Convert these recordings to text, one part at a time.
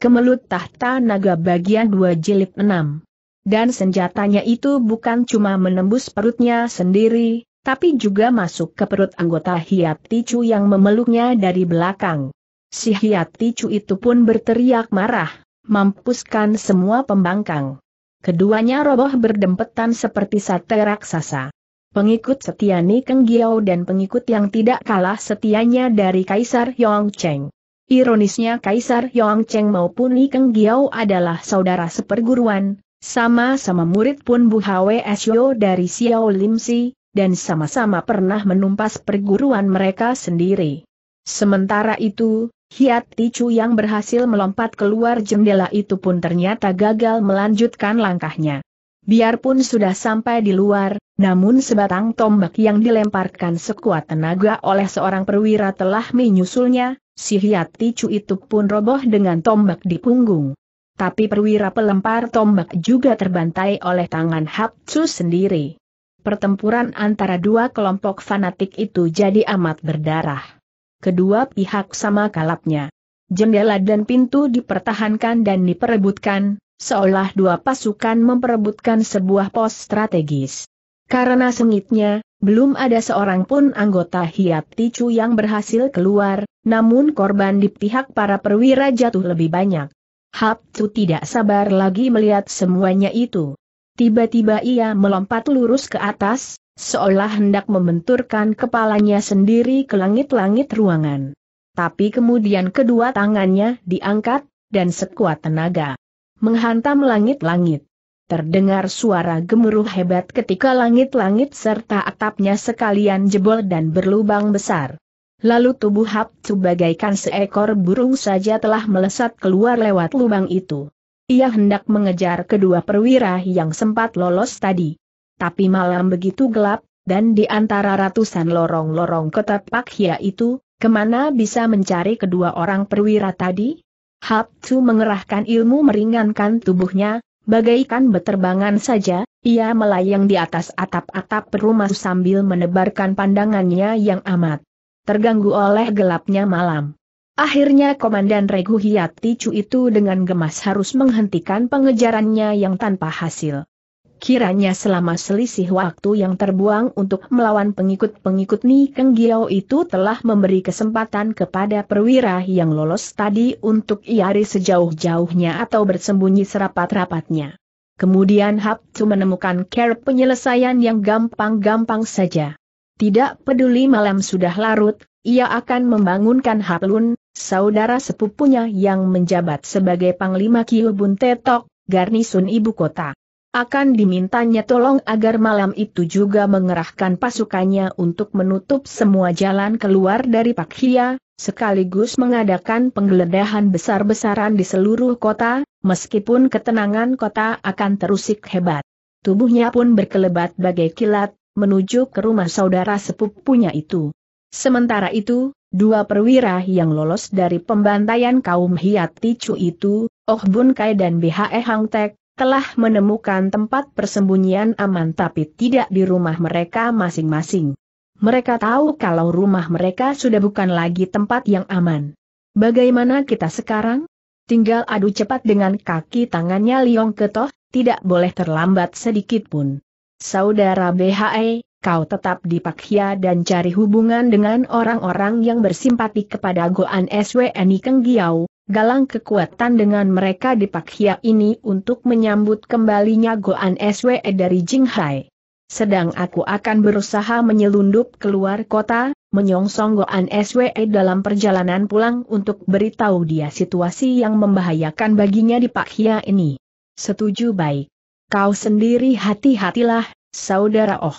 Kemelut Tahta Naga bagian 2 jilid 6. Dan senjatanya itu bukan cuma menembus perutnya sendiri, tapi juga masuk ke perut anggota Hiat Ticu yang memeluknya dari belakang. Si Hiat Ticu itu pun berteriak marah, mampuskan semua pembangkang. Keduanya roboh berdempetan seperti sate raksasa. Pengikut setia Ni Keng Giau dan pengikut yang tidak kalah setianya dari Kaisar Yongcheng. Ironisnya Kaisar Yongcheng maupun Ni Keng Giau adalah saudara seperguruan, sama-sama murid Pun Bu Hwe Syo dari Xiao Limsi, dan sama-sama pernah menumpas perguruan mereka sendiri. Sementara itu, Hiat Ticu yang berhasil melompat keluar jendela itu pun ternyata gagal melanjutkan langkahnya. Biarpun sudah sampai di luar, namun sebatang tombak yang dilemparkan sekuat tenaga oleh seorang perwira telah menyusulnya. Si Hiat Ticu itu pun roboh dengan tombak di punggung. Tapi perwira pelempar tombak juga terbantai oleh tangan Hap Tsu sendiri. Pertempuran antara dua kelompok fanatik itu jadi amat berdarah. Kedua pihak sama kalapnya. Jendela dan pintu dipertahankan dan diperebutkan, seolah dua pasukan memperebutkan sebuah pos strategis. Karena sengitnya, belum ada seorang pun anggota Hiat Ticu yang berhasil keluar, namun korban di pihak para perwira jatuh lebih banyak. Hap Tsu tidak sabar lagi melihat semuanya itu. Tiba-tiba ia melompat lurus ke atas, seolah hendak membenturkan kepalanya sendiri ke langit-langit ruangan. Tapi kemudian kedua tangannya diangkat, dan sekuat tenaga menghantam langit-langit. Terdengar suara gemuruh hebat ketika langit-langit serta atapnya sekalian jebol dan berlubang besar. Lalu tubuh Hap Tsu bagaikan seekor burung saja telah melesat keluar lewat lubang itu. Ia hendak mengejar kedua perwira yang sempat lolos tadi. Tapi malam begitu gelap, dan di antara ratusan lorong-lorong kota Pak Hia itu, kemana bisa mencari kedua orang perwira tadi? Hap Tsu mengerahkan ilmu meringankan tubuhnya. Bagaikan beterbangan saja, ia melayang di atas atap-atap perumah sambil menebarkan pandangannya yang amat terganggu oleh gelapnya malam. Akhirnya Komandan Regu Hiat Ticu itu dengan gemas harus menghentikan pengejarannya yang tanpa hasil. Kiranya selama selisih waktu yang terbuang untuk melawan pengikut-pengikut Ni Keng Giau itu telah memberi kesempatan kepada perwira yang lolos tadi untuk lari sejauh-jauhnya atau bersembunyi serapat-rapatnya. Kemudian Hap Tsu menemukan cara penyelesaian yang gampang-gampang saja. Tidak peduli malam sudah larut, ia akan membangunkan Hap Lun, saudara sepupunya yang menjabat sebagai Panglima Kiu Bun Tetok, Garnisun Ibu Kota. Akan dimintanya tolong agar malam itu juga mengerahkan pasukannya untuk menutup semua jalan keluar dari Pak Hia, sekaligus mengadakan penggeledahan besar-besaran di seluruh kota, meskipun ketenangan kota akan terusik hebat. Tubuhnya pun berkelebat bagai kilat, menuju ke rumah saudara sepupunya itu. Sementara itu, dua perwira yang lolos dari pembantaian kaum Hiat Ticu itu, Oh Bun Kai dan Bhe Hang Tek, telah menemukan tempat persembunyian aman tapi tidak di rumah mereka masing-masing. Mereka tahu kalau rumah mereka sudah bukan lagi tempat yang aman. Bagaimana kita sekarang? Tinggal adu cepat dengan kaki tangannya Liong Ketoh, tidak boleh terlambat sedikitpun. Saudara Bhe, kau tetap di Pak Hia dan cari hubungan dengan orang-orang yang bersimpati kepada Goan SW Ni Keng Giau. Galang kekuatan dengan mereka di Pak Hia ini untuk menyambut kembalinya Goan SWE dari Jinghai. Sedang aku akan berusaha menyelundup keluar kota, menyongsong Goan SWE dalam perjalanan pulang untuk beritahu dia situasi yang membahayakan baginya di Pak Hia ini. Setuju baik. Kau sendiri hati-hatilah, saudara Oh.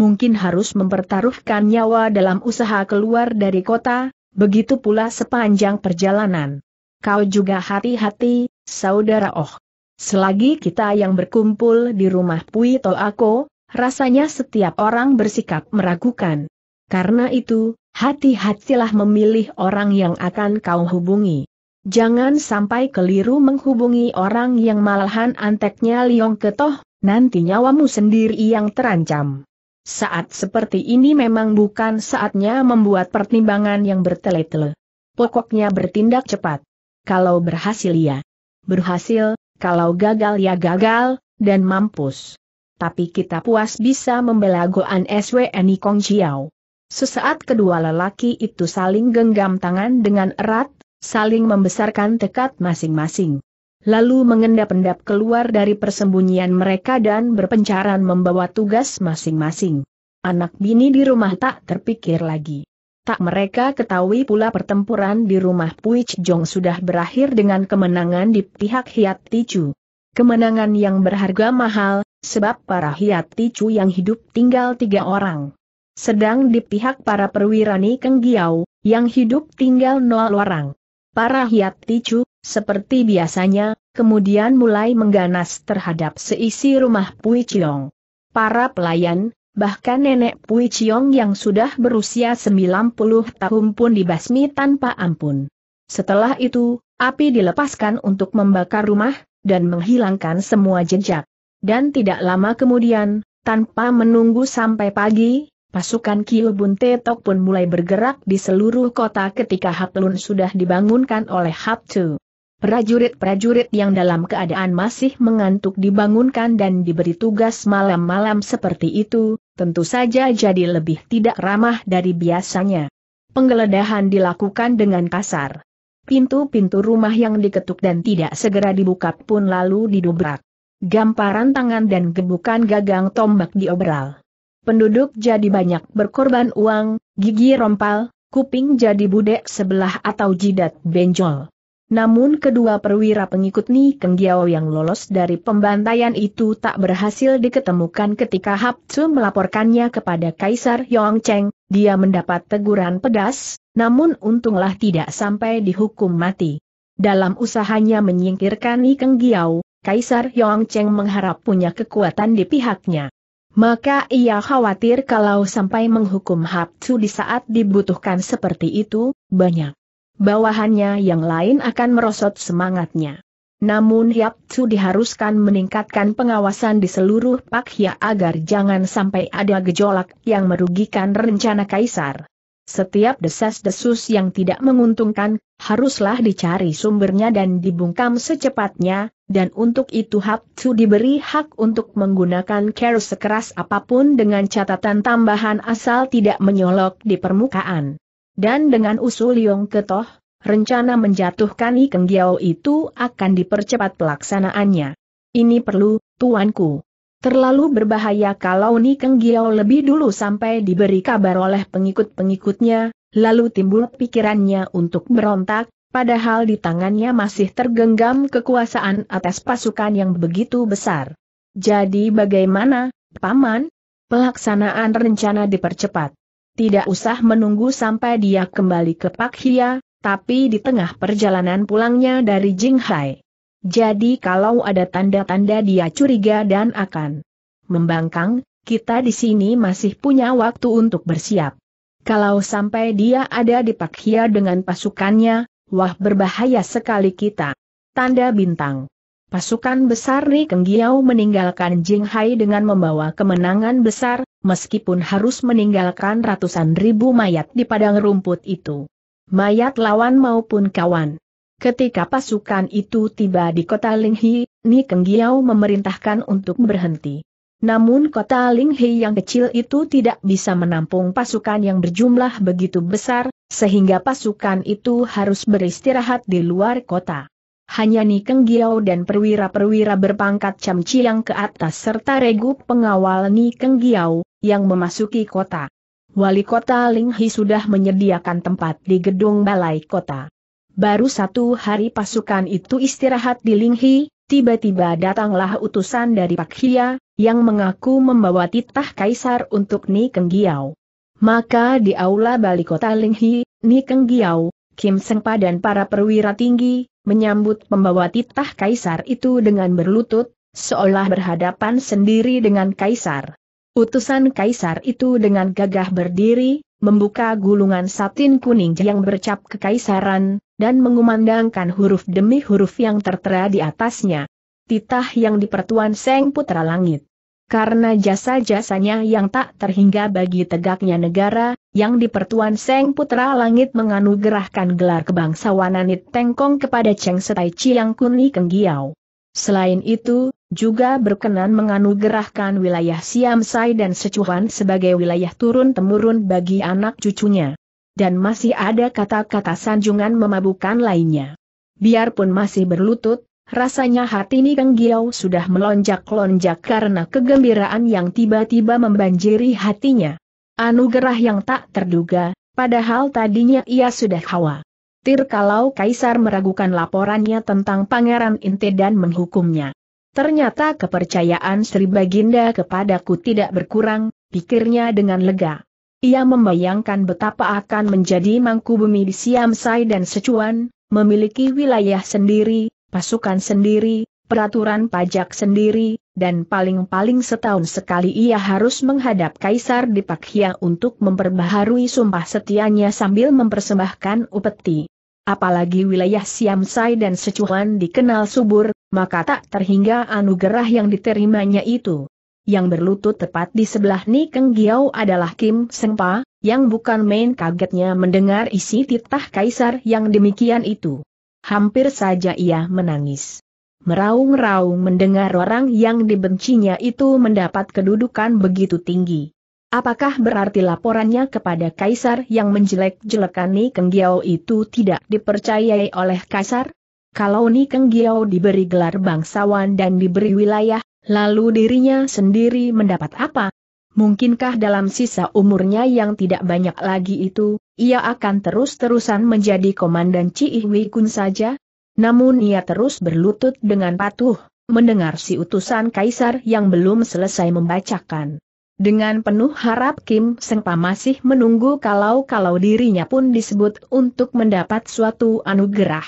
Mungkin harus mempertaruhkan nyawa dalam usaha keluar dari kota, begitu pula sepanjang perjalanan. Kau juga hati-hati, saudara Oh. Selagi kita yang berkumpul di rumah Pui To Ako, rasanya setiap orang bersikap meragukan. Karena itu, hati-hatilah memilih orang yang akan kau hubungi. Jangan sampai keliru menghubungi orang yang malahan anteknya Liong Ketoh, nanti nyawamu sendiri yang terancam. Saat seperti ini memang bukan saatnya membuat pertimbangan yang bertele-tele. Pokoknya bertindak cepat. kalau berhasil ya berhasil, kalau gagal ya gagal, dan mampus. Tapi kita puas bisa membela Goan SWNI Kong Chiao. Sesaat kedua lelaki itu saling genggam tangan dengan erat, saling membesarkan tekad masing-masing. Lalu mengendap-endap keluar dari persembunyian mereka dan berpencaran membawa tugas masing-masing. Anak bini di rumah tak terpikir lagi. Tak mereka ketahui pula pertempuran di rumah Puich Jong sudah berakhir dengan kemenangan di pihak Hiat Ticu. Kemenangan yang berharga mahal, sebab para Hiat Ticu yang hidup tinggal 3 orang. Sedang di pihak para perwirani Keng Giau, yang hidup tinggal 0 orang. Para Hiat Ticu, seperti biasanya, kemudian mulai mengganas terhadap seisi rumah Puich Jong. Para pelayan, bahkan nenek Puich Jong yang sudah berusia 90 tahun pun dibasmi tanpa ampun. Setelah itu, api dilepaskan untuk membakar rumah dan menghilangkan semua jejak. Dan tidak lama kemudian, tanpa menunggu sampai pagi, pasukan Kiu Bun Tetok pun mulai bergerak di seluruh kota ketika Hap Lun sudah dibangunkan oleh Hap Tu. Prajurit-prajurit yang dalam keadaan masih mengantuk dibangunkan dan diberi tugas malam-malam seperti itu, tentu saja jadi lebih tidak ramah dari biasanya. Penggeledahan dilakukan dengan kasar. Pintu-pintu rumah yang diketuk dan tidak segera dibuka pun lalu didobrak. Gamparan tangan dan gebukan gagang tombak diobral. Penduduk jadi banyak berkorban uang, gigi rompal, kuping jadi budek sebelah atau jidat benjol. Namun kedua perwira pengikut Ni Keng Giau yang lolos dari pembantaian itu tak berhasil diketemukan ketika Hap Tzu melaporkannya kepada Kaisar Yongcheng. Dia mendapat teguran pedas, namun untunglah tidak sampai dihukum mati. Dalam usahanya menyingkirkan Ni Keng Giau, Kaisar Yongcheng mengharap punya kekuatan di pihaknya. Maka ia khawatir kalau sampai menghukum Hap Tzu di saat dibutuhkan seperti itu, banyak bawahannya yang lain akan merosot semangatnya. Namun Hap Tzu diharuskan meningkatkan pengawasan di seluruh Pak Hia agar jangan sampai ada gejolak yang merugikan rencana Kaisar. Setiap desas-desus yang tidak menguntungkan, haruslah dicari sumbernya dan dibungkam secepatnya, dan untuk itu Hap Tzu diberi hak untuk menggunakan cara sekeras apapun dengan catatan tambahan asal tidak menyolok di permukaan. Dan dengan usul Yong Ketoh, rencana menjatuhkan I Keng Giau itu akan dipercepat pelaksanaannya. Ini perlu, tuanku. Terlalu berbahaya kalau Ni Keng Giau lebih dulu sampai diberi kabar oleh pengikut-pengikutnya, lalu timbul pikirannya untuk berontak, padahal di tangannya masih tergenggam kekuasaan atas pasukan yang begitu besar. Jadi bagaimana, Paman? Pelaksanaan rencana dipercepat. Tidak usah menunggu sampai dia kembali ke Pak Hia, tapi di tengah perjalanan pulangnya dari Jinghai. Jadi kalau ada tanda-tanda dia curiga dan akan membangkang, kita di sini masih punya waktu untuk bersiap. Kalau sampai dia ada di Pak Hia dengan pasukannya, wah berbahaya sekali kita. Tanda bintang. Pasukan besar Ni Keng Giau meninggalkan Jinghai dengan membawa kemenangan besar, meskipun harus meninggalkan ratusan ribu mayat di padang rumput itu. Mayat lawan maupun kawan. Ketika pasukan itu tiba di kota Linghi, Ni Keng Giau memerintahkan untuk berhenti. Namun kota Linghi yang kecil itu tidak bisa menampung pasukan yang berjumlah begitu besar, sehingga pasukan itu harus beristirahat di luar kota. Hanya Ni Keng Giau dan perwira-perwira berpangkat camci yang ke atas serta regu pengawal Ni Keng Giau yang memasuki kota. Wali kota Linghi sudah menyediakan tempat di gedung balai kota. Baru 1 hari pasukan itu istirahat di Linghi, tiba-tiba datanglah utusan dari Pak Hia, yang mengaku membawa titah kaisar untuk Ni Keng Giau. Maka di aula balai kota Linghi, Ni Keng Giau, Kim Sengpa dan para perwira tinggi, menyambut pembawa titah kaisar itu dengan berlutut, seolah berhadapan sendiri dengan kaisar. Utusan kaisar itu dengan gagah berdiri, membuka gulungan satin kuning yang bercap kekaisaran, dan mengumandangkan huruf demi huruf yang tertera di atasnya. Titah yang di Pertuan Seng Putra Langit. karena jasa-jasanya yang tak terhingga bagi tegaknya negara, yang di pertuan Seng Putra Langit menganugerahkan gelar kebangsawanan It Tengkong kepada Cheng Setai Chiang Kun Li Kenggiao. Selain itu, juga berkenan menganugerahkan wilayah Siam Sai dan Sichuan sebagai wilayah turun-temurun bagi anak cucunya. Dan masih ada kata-kata sanjungan memabukan lainnya. Biarpun masih berlutut, rasanya hati Ni Kenggiao sudah melonjak-lonjak karena kegembiraan yang tiba-tiba membanjiri hatinya. Anugerah yang tak terduga, padahal tadinya ia sudah khawatir kalau Kaisar meragukan laporannya tentang Pangeran Inte dan menghukumnya. Ternyata kepercayaan Sri Baginda kepadaku tidak berkurang, pikirnya dengan lega. Ia membayangkan betapa akan menjadi mangkubumi di Siam Sai dan Sichuan, memiliki wilayah sendiri, pasukan sendiri, peraturan pajak sendiri, dan paling-paling setahun sekali ia harus menghadap Kaisar di Pakhia untuk memperbaharui sumpah setianya sambil mempersembahkan upeti. Apalagi wilayah Siam Sai dan Sichuan dikenal subur, maka tak terhingga anugerah yang diterimanya itu. Yang berlutut tepat di sebelah Ni Kenggiao adalah Kim Seng Pa, yang bukan main kagetnya mendengar isi titah Kaisar yang demikian itu. Hampir saja ia menangis. Meraung-raung mendengar orang yang dibencinya itu mendapat kedudukan begitu tinggi. Apakah berarti laporannya kepada Kaisar yang menjelek-jelekan Ni Kenggiao itu tidak dipercayai oleh Kaisar? Kalau Ni Kenggiao diberi gelar bangsawan dan diberi wilayah, lalu dirinya sendiri mendapat apa? Mungkinkah dalam sisa umurnya yang tidak banyak lagi itu, ia akan terus-terusan menjadi komandan Cihui Kun saja? Namun ia terus berlutut dengan patuh, mendengar si utusan Kaisar yang belum selesai membacakan. Dengan penuh harap Kim Seng Pa masih menunggu kalau-kalau dirinya pun disebut untuk mendapat suatu anugerah.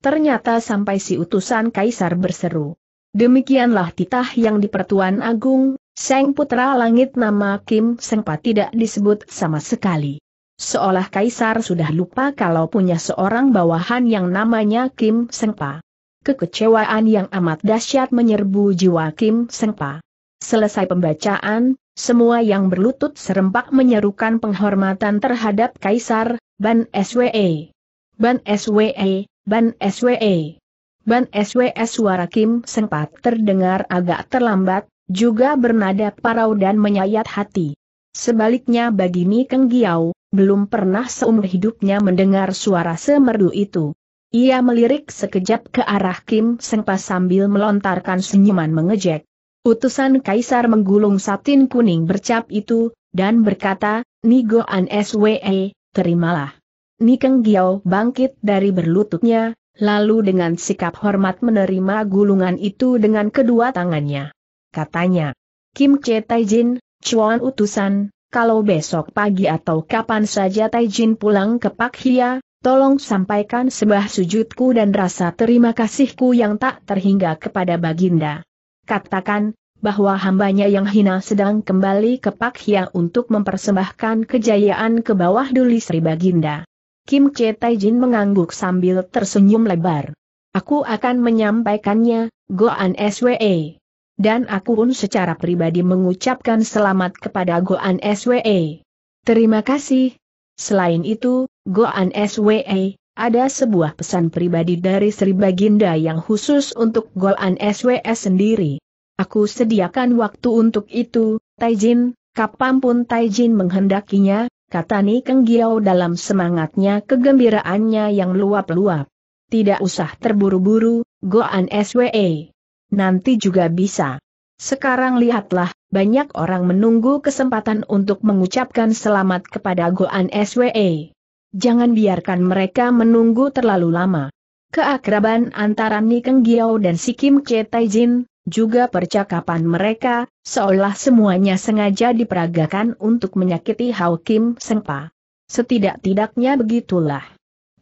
Ternyata sampai si utusan Kaisar berseru. Demikianlah titah yang di Pertuan Agung, Seng Putra Langit. Nama Kim Seng Pa tidak disebut sama sekali. Seolah Kaisar sudah lupa kalau punya seorang bawahan yang namanya Kim Seng Pa. Kekecewaan yang amat dahsyat menyerbu jiwa Kim Seng Pa. Selesai pembacaan, semua yang berlutut serempak menyerukan penghormatan terhadap Kaisar. Ban SWE. Ban SWE. Ban SWE. Ban SWE. Suara Kim Seng Pa terdengar agak terlambat, juga bernada parau dan menyayat hati. Sebaliknya bagi Ni Kenggiao, belum pernah seumur hidupnya mendengar suara semerdu itu. Ia melirik sekejap ke arah Kim Seng Pa sambil melontarkan senyuman mengejek. Utusan Kaisar menggulung satin kuning bercap itu, dan berkata, Ni Goan SWE, terimalah. Ni Kenggiao bangkit dari berlututnya, lalu dengan sikap hormat menerima gulungan itu dengan kedua tangannya. Katanya, Kim Che Taijin, Chuan utusan, kalau besok pagi atau kapan saja Taijin pulang ke Pakhia, tolong sampaikan sembah sujudku dan rasa terima kasihku yang tak terhingga kepada Baginda. Katakan, bahwa hambanya yang hina sedang kembali ke Pakhia untuk mempersembahkan kejayaan ke bawah duli Sri Baginda. Kim Che Taijin mengangguk sambil tersenyum lebar. Aku akan menyampaikannya, Goan SWE. Dan aku pun secara pribadi mengucapkan selamat kepada Goan SWE. Terima kasih. Selain itu, Goan SWE, ada sebuah pesan pribadi dari Sri Baginda yang khusus untuk Goan SWE sendiri. Aku sediakan waktu untuk itu, Taijin, kapanpun Taijin menghendakinya, kata Ni Kenggiao dalam semangatnya kegembiraannya yang luap-luap. Tidak usah terburu-buru, Goan SWE. Nanti juga bisa. Sekarang lihatlah, banyak orang menunggu kesempatan untuk mengucapkan selamat kepada Goan SWE. Jangan biarkan mereka menunggu terlalu lama. Keakraban antara Ni Kenggiao dan si Kim Che Taijin, juga percakapan mereka, seolah semuanya sengaja diperagakan untuk menyakiti Hao Kim Seng Pa. Setidak-tidaknya begitulah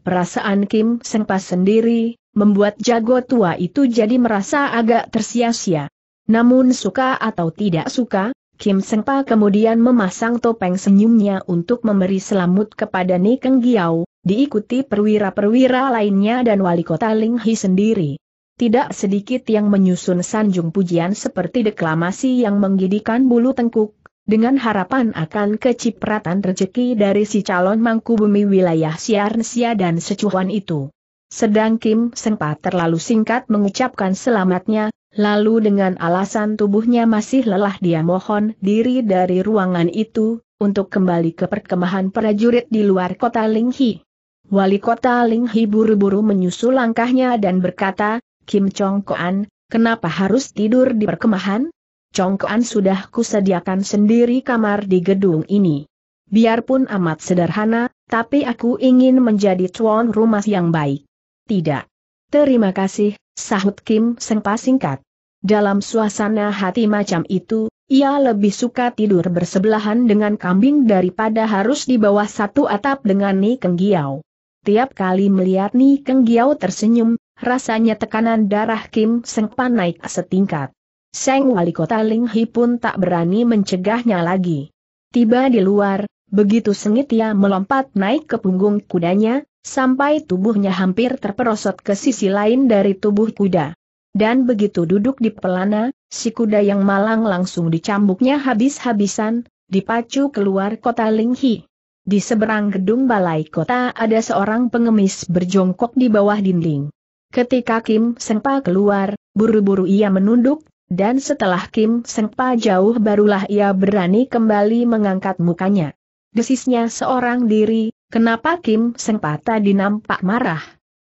perasaan Kim Seng Pa sendiri, membuat jago tua itu jadi merasa agak tersia-sia. Namun suka atau tidak suka, Kim Seng Pa kemudian memasang topeng senyumnya untuk memberi selamut kepada Ni Kenggiao, diikuti perwira-perwira lainnya dan wali kota Linghi sendiri. tidak sedikit yang menyusun sanjung pujian seperti deklamasi yang menggigitkan bulu tengkuk, dengan harapan akan kecipratan rezeki dari si calon mangkubumi wilayah Siarnsia dan secuan itu. Sedang Kim sempat terlalu singkat mengucapkan selamatnya, lalu dengan alasan tubuhnya masih lelah dia mohon diri dari ruangan itu, untuk kembali ke perkemahan prajurit di luar kota Linghi. Wali kota Linghi buru-buru menyusul langkahnya dan berkata, "Kim Chong Koan, kenapa harus tidur di perkemahan? Chong Koan, sudah kusediakan sendiri kamar di gedung ini. Biarpun amat sederhana, tapi aku ingin menjadi tuan rumah yang baik." "Tidak. Terima kasih," sahut Kim Sengpa singkat. Dalam suasana hati macam itu, ia lebih suka tidur bersebelahan dengan kambing daripada harus di bawah satu atap dengan Ni Keng Giau. Tiap kali melihat Ni Keng Giau tersenyum, rasanya tekanan darah Kim Sengpa naik setingkat. Sang wali kota Linghi pun tak berani mencegahnya lagi. Tiba di luar, begitu sengit ia melompat naik ke punggung kudanya, sampai tubuhnya hampir terperosot ke sisi lain dari tubuh kuda. Dan begitu duduk di pelana, si kuda yang malang langsung dicambuknya habis-habisan, dipacu keluar kota Linghi. Di seberang gedung balai kota ada seorang pengemis berjongkok di bawah dinding. Ketika Kim Sengpa keluar, buru-buru ia menunduk, dan setelah Kim Sengpa jauh barulah ia berani kembali mengangkat mukanya. Desisnya seorang diri, "Kenapa Kim Sengpa tadi nampak marah?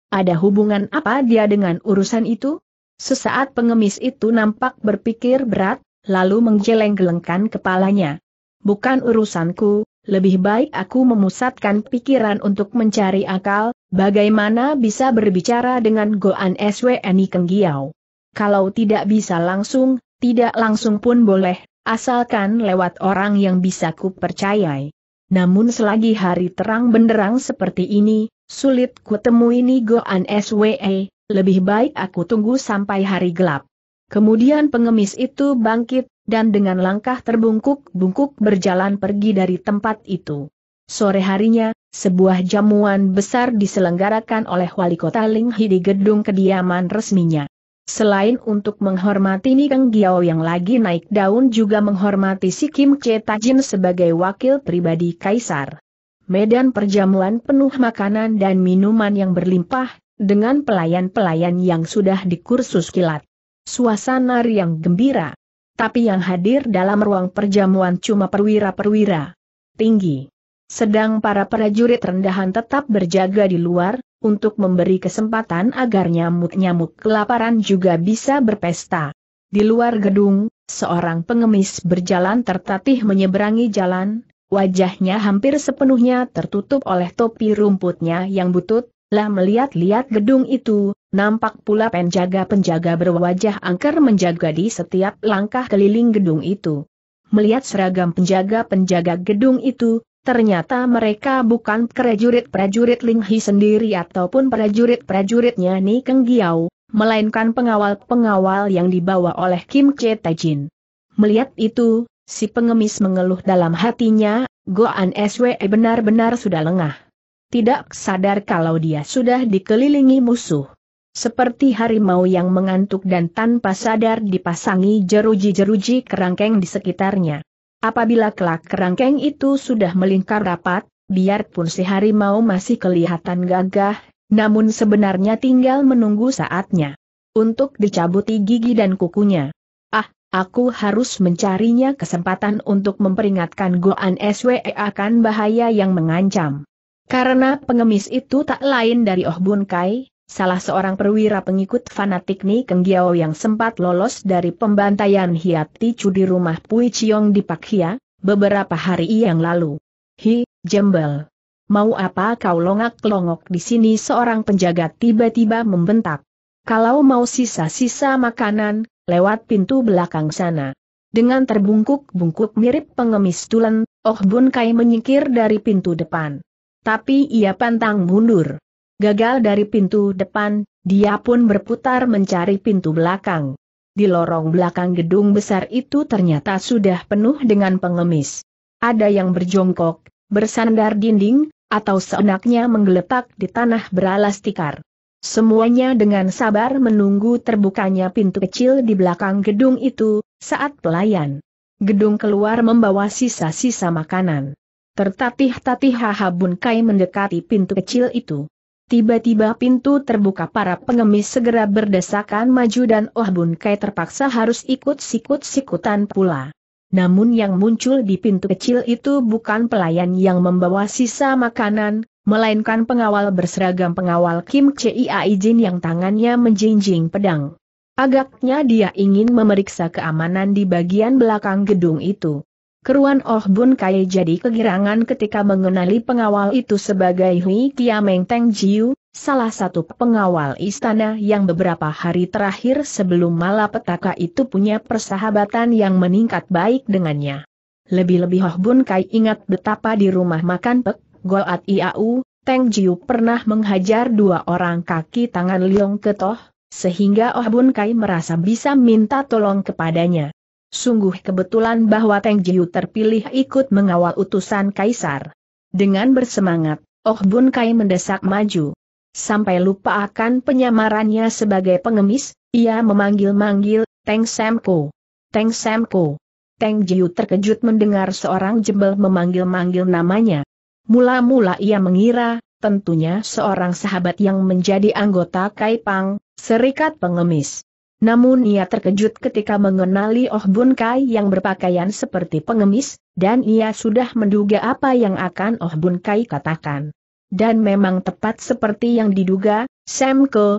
Ada hubungan apa dia dengan urusan itu?" Sesaat pengemis itu nampak berpikir berat, lalu menggeleng-gelengkan kepalanya. "Bukan urusanku, lebih baik aku memusatkan pikiran untuk mencari akal. Bagaimana bisa berbicara dengan Goan SWNI Keng Giau? Kalau tidak bisa langsung, tidak langsung pun boleh, asalkan lewat orang yang bisa ku percayai. Namun selagi hari terang benderang seperti ini, sulit ku temui Ni Goan SWE, lebih baik aku tunggu sampai hari gelap." Kemudian pengemis itu bangkit, dan dengan langkah terbungkuk-bungkuk berjalan pergi dari tempat itu. Sore harinya, sebuah jamuan besar diselenggarakan oleh wali kota Linghi di gedung kediaman resminya. Selain untuk menghormati Ni Keng Giau yang lagi naik daun, juga menghormati si Kim Che Tajin sebagai wakil pribadi kaisar. Medan perjamuan penuh makanan dan minuman yang berlimpah, dengan pelayan-pelayan yang sudah dikursus kilat. Suasana riang gembira. Tapi yang hadir dalam ruang perjamuan cuma perwira-perwira tinggi. Sedang para prajurit rendahan tetap berjaga di luar, untuk memberi kesempatan agar nyamuk-nyamuk kelaparan juga bisa berpesta. Di luar gedung, seorang pengemis berjalan tertatih menyeberangi jalan, wajahnya hampir sepenuhnya tertutup oleh topi rumputnya yang butut. Lah melihat-lihat gedung itu, nampak pula penjaga-penjaga berwajah angker menjaga di setiap langkah keliling gedung itu. Melihat seragam penjaga-penjaga gedung itu, ternyata mereka bukan prajurit-prajurit Linghi sendiri ataupun prajurit-prajuritnya Ni Keng Giau, melainkan pengawal-pengawal yang dibawa oleh Kim Che Tajin. Melihat itu, si pengemis mengeluh dalam hatinya, Goan SWE benar-benar sudah lengah. Tidak sadar kalau dia sudah dikelilingi musuh. Seperti harimau yang mengantuk dan tanpa sadar dipasangi jeruji-jeruji kerangkeng di sekitarnya. Apabila kelak kerangkeng itu sudah melingkar rapat, biarpun si harimau masih kelihatan gagah, namun sebenarnya tinggal menunggu saatnya untuk dicabuti gigi dan kukunya. "Ah, aku harus mencarinya kesempatan untuk memperingatkan Goan SWE akan bahaya yang mengancam." Karena pengemis itu tak lain dari Oh Bun Kai, salah seorang perwira pengikut fanatik Ni Keng Giau yang sempat lolos dari pembantaian Hiat Ticu di rumah Pui Chiong di Pakhia, beberapa hari yang lalu. "Hi, jembel. Mau apa kau longak-longok di sini?" seorang penjaga tiba-tiba membentak. "Kalau mau sisa-sisa makanan, lewat pintu belakang sana." Dengan terbungkuk-bungkuk mirip pengemis tulen, Oh Bun Kai menyingkir dari pintu depan. Tapi ia pantang mundur. Gagal dari pintu depan, dia pun berputar mencari pintu belakang. Di lorong belakang gedung besar itu ternyata sudah penuh dengan pengemis. Ada yang berjongkok, bersandar dinding, atau seenaknya menggeletak di tanah beralas tikar. Semuanya dengan sabar menunggu terbukanya pintu kecil di belakang gedung itu, saat pelayan gedung keluar membawa sisa-sisa makanan. Tertatih-tatih Haha Bun Kai mendekati pintu kecil itu. Tiba-tiba pintu terbuka, para pengemis segera berdesakan maju dan Oh Bun Kai terpaksa harus ikut sikut-sikutan pula. Namun yang muncul di pintu kecil itu bukan pelayan yang membawa sisa makanan, melainkan pengawal berseragam pengawal Kim Ciai Jin yang tangannya menjinjing pedang. Agaknya dia ingin memeriksa keamanan di bagian belakang gedung itu. Keruan Oh Bun Kai jadi kegirangan ketika mengenali pengawal itu sebagai Hui Kiameng Teng Jiu, salah satu pengawal istana yang beberapa hari terakhir sebelum malapetaka itu punya persahabatan yang meningkat baik dengannya. Lebih-lebih Oh Bun Kai ingat betapa di rumah makan Pek Goat Iau, Teng Jiu pernah menghajar dua orang kaki tangan Liong Ketoh, sehingga Oh Bun Kai merasa bisa minta tolong kepadanya. Sungguh kebetulan bahwa Teng Jiu terpilih ikut mengawal utusan kaisar. Dengan bersemangat, Oh Bun Kai mendesak maju. Sampai lupa akan penyamarannya sebagai pengemis, ia memanggil-manggil, "Teng Sam Ko, Teng Sam Ko." Teng Jiu terkejut mendengar seorang jembel memanggil-manggil namanya. Mula-mula ia mengira, tentunya seorang sahabat yang menjadi anggota Kaipang, serikat pengemis. Namun ia terkejut ketika mengenali Oh Bun Kai yang berpakaian seperti pengemis, dan ia sudah menduga apa yang akan Oh Bun Kai katakan. Dan memang tepat seperti yang diduga, Sam Ko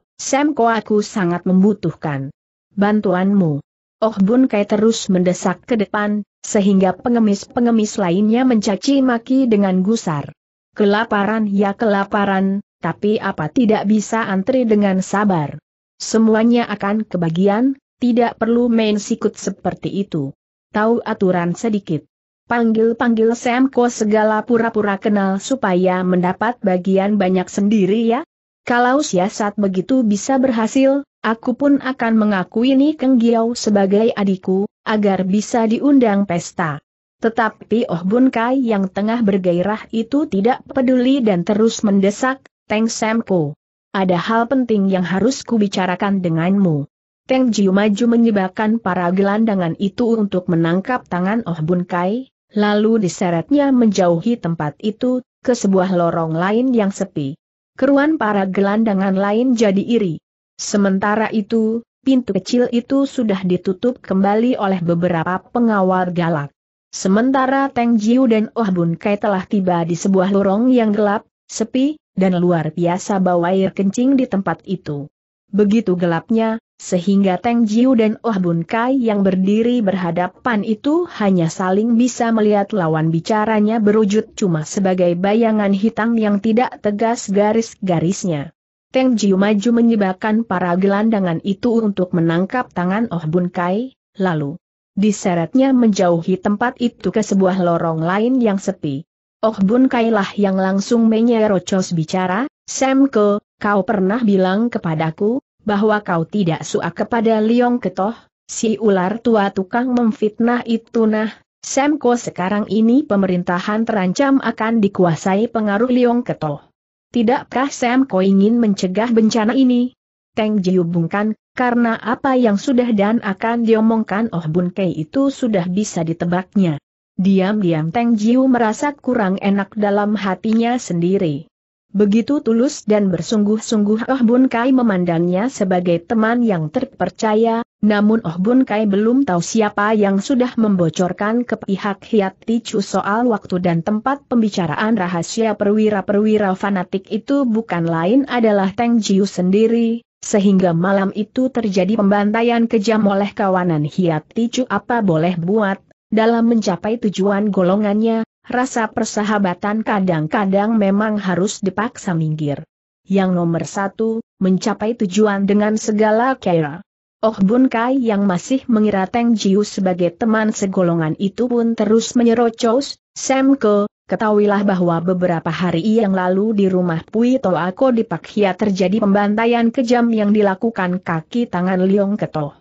aku sangat membutuhkan bantuanmu." Oh Bun Kai terus mendesak ke depan, sehingga pengemis-pengemis lainnya mencaci maki dengan gusar. Kelaparan ya kelaparan, tapi apa tidak bisa antri dengan sabar? Semuanya akan kebagian, tidak perlu main sikut seperti itu. Tahu aturan sedikit. Panggil-panggil Sam Ko segala pura-pura kenal supaya mendapat bagian banyak sendiri ya. Kalau siasat begitu bisa berhasil, aku pun akan mengakui Ni Keng Giau sebagai adikku, agar bisa diundang pesta. Tetapi Oh Bun Kai yang tengah bergairah itu tidak peduli dan terus mendesak, "Teng Sam Ko, ada hal penting yang harus kubicarakan denganmu." Teng Jiu maju menyebabkan para gelandangan itu untuk menangkap tangan Oh Bun Kai, lalu diseretnya menjauhi tempat itu, ke sebuah lorong lain yang sepi. Keruan para gelandangan lain jadi iri. Sementara itu, pintu kecil itu sudah ditutup kembali oleh beberapa pengawal galak. Sementara Teng Jiu dan Oh Bun Kai telah tiba di sebuah lorong yang gelap, sepi, dan luar biasa bau air kencing di tempat itu. Begitu gelapnya, sehingga Teng Jiu dan Oh Bun Kai yang berdiri berhadapan itu hanya saling bisa melihat lawan bicaranya berwujud cuma sebagai bayangan hitam yang tidak tegas garis-garisnya. Teng Jiu maju menyebabkan para gelandangan itu untuk menangkap tangan Oh Bun Kai, lalu diseretnya menjauhi tempat itu ke sebuah lorong lain yang sepi. Oh Bun Kai lah yang langsung menyerocos bicara, "Sam Ko, kau pernah bilang kepadaku bahwa kau tidak suka kepada Liong Ketoh, si ular tua tukang memfitnah itu. Nah, Sam Ko sekarang ini pemerintahan terancam akan dikuasai pengaruh Liong Ketoh. Tidakkah Sam Ko ingin mencegah bencana ini?" Teng Jiu bungkam, karena apa yang sudah dan akan diomongkan Oh Bun Kai itu sudah bisa ditebaknya. Diam-diam Teng Jiu merasa kurang enak dalam hatinya sendiri. Begitu tulus dan bersungguh-sungguh Oh Bun Kai memandangnya sebagai teman yang terpercaya, namun Oh Bun Kai belum tahu siapa yang sudah membocorkan ke pihak Hiat Ticu soal waktu dan tempat pembicaraan rahasia perwira-perwira fanatik itu bukan lain adalah Teng Jiu sendiri, sehingga malam itu terjadi pembantaian kejam oleh kawanan Hiat Ticu. Apa boleh buat, dalam mencapai tujuan golongannya, rasa persahabatan kadang-kadang memang harus dipaksa minggir. Yang nomor satu, mencapai tujuan dengan segala cara. Oh Bun Kai yang masih mengira Teng Jiu sebagai teman segolongan itu pun terus menyerocos, "Sam Ko, ketahuilah bahwa beberapa hari yang lalu di rumah Pui Toa Ko di Pak Hia terjadi pembantaian kejam yang dilakukan kaki tangan Liong Ketoh.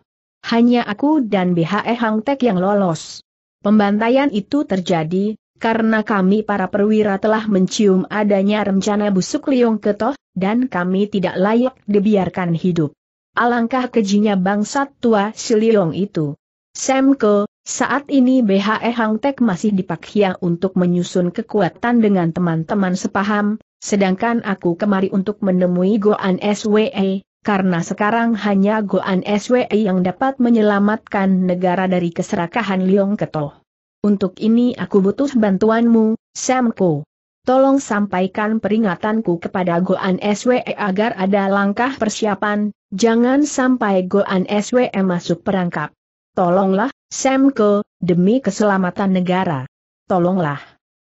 Hanya aku dan BHE Hang Tek yang lolos. Pembantaian itu terjadi karena kami para perwira telah mencium adanya rencana busuk Liong Ketoh, dan kami tidak layak dibiarkan hidup. Alangkah kejinya bangsat tua si Liong itu. Semko, saat ini BHE Hang Tek masih dipaksa untuk menyusun kekuatan dengan teman-teman sepaham, sedangkan aku kemari untuk menemui Goan SWE, karena sekarang hanya Goan SWE yang dapat menyelamatkan negara dari keserakahan Liong Ketoh. Untuk ini aku butuh bantuanmu, Semko. Tolong sampaikan peringatanku kepada Goan SWE agar ada langkah persiapan, jangan sampai Goan SWE masuk perangkap. Tolonglah, Semko, demi keselamatan negara. Tolonglah.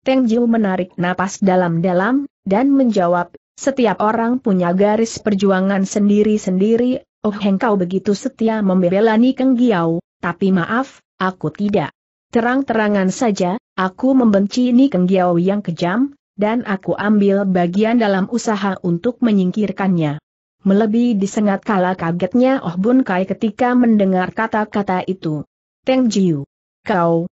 Teng Jiu menarik napas dalam-dalam, dan menjawab, setiap orang punya garis perjuangan sendiri-sendiri, oh engkau begitu setia membela Ni Keng Giau, tapi maaf, aku tidak. Terang-terangan saja, aku membenci Ni Keng Giau yang kejam, dan aku ambil bagian dalam usaha untuk menyingkirkannya. Melebihi disengat kala kagetnya Oh Bun Kai ketika mendengar kata-kata itu. Teng Jiu. Kau.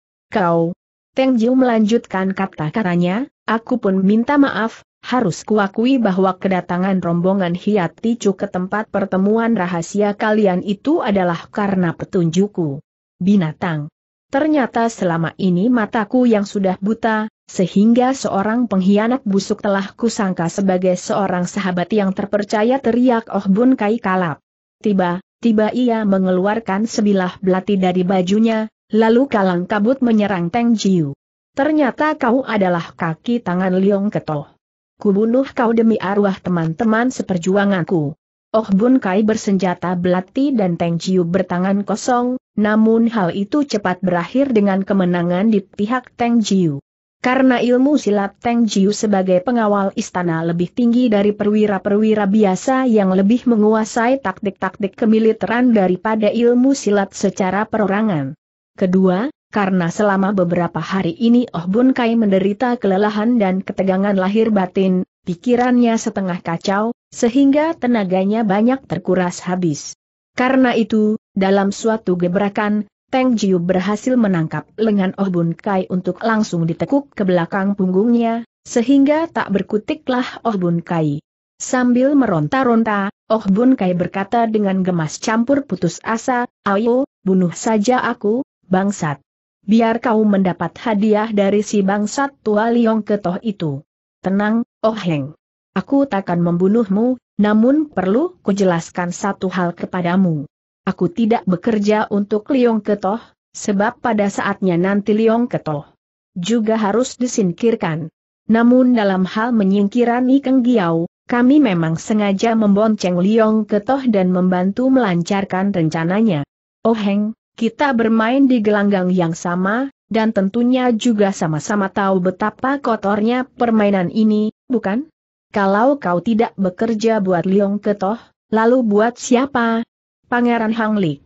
Teng Jiu melanjutkan kata-katanya, aku pun minta maaf, harus kuakui bahwa kedatangan rombongan Hiat Ticu ke tempat pertemuan rahasia kalian itu adalah karena petunjukku. Binatang. Ternyata selama ini mataku yang sudah buta, sehingga seorang pengkhianat busuk telah kusangka sebagai seorang sahabat yang terpercaya, teriak Oh Bun Kai kalap. Tiba-tiba ia mengeluarkan sebilah belati dari bajunya, lalu kalang kabut menyerang Teng Jiu. Ternyata kau adalah kaki tangan Liong Ketoh. Kubunuh kau demi arwah teman-teman seperjuanganku. Oh Bun Kai bersenjata belati dan Teng Jiu bertangan kosong. Namun hal itu cepat berakhir dengan kemenangan di pihak Teng Jiu. Karena ilmu silat Teng Jiu sebagai pengawal istana lebih tinggi dari perwira-perwira biasa yang lebih menguasai taktik-taktik kemiliteran daripada ilmu silat secara perorangan. Kedua, karena selama beberapa hari ini Oh Bun Kai menderita kelelahan dan ketegangan lahir batin, pikirannya setengah kacau, sehingga tenaganya banyak terkuras habis. Karena itu, dalam suatu gebrakan, Teng Jiu berhasil menangkap lengan Oh Bun Kai untuk langsung ditekuk ke belakang punggungnya, sehingga tak berkutiklah Oh Bun Kai. Sambil meronta-ronta, Oh Bun Kai berkata dengan gemas campur putus asa, ayo, bunuh saja aku, bangsat. Biar kau mendapat hadiah dari si bangsat tua Liong Ketoh itu. Tenang, Oh Heng. Aku takkan membunuhmu, namun perlu kujelaskan satu hal kepadamu. Aku tidak bekerja untuk Liong Ketoh, sebab pada saatnya nanti Liong Ketoh juga harus disingkirkan. Namun dalam hal menyingkiran Ni Keng Giau, kami memang sengaja membonceng Liong Ketoh dan membantu melancarkan rencananya. Oh Heng, kita bermain di gelanggang yang sama, dan tentunya juga sama-sama tahu betapa kotornya permainan ini, bukan? Kalau kau tidak bekerja buat Liong Ketoh, lalu buat siapa? Pangeran Hang Lik.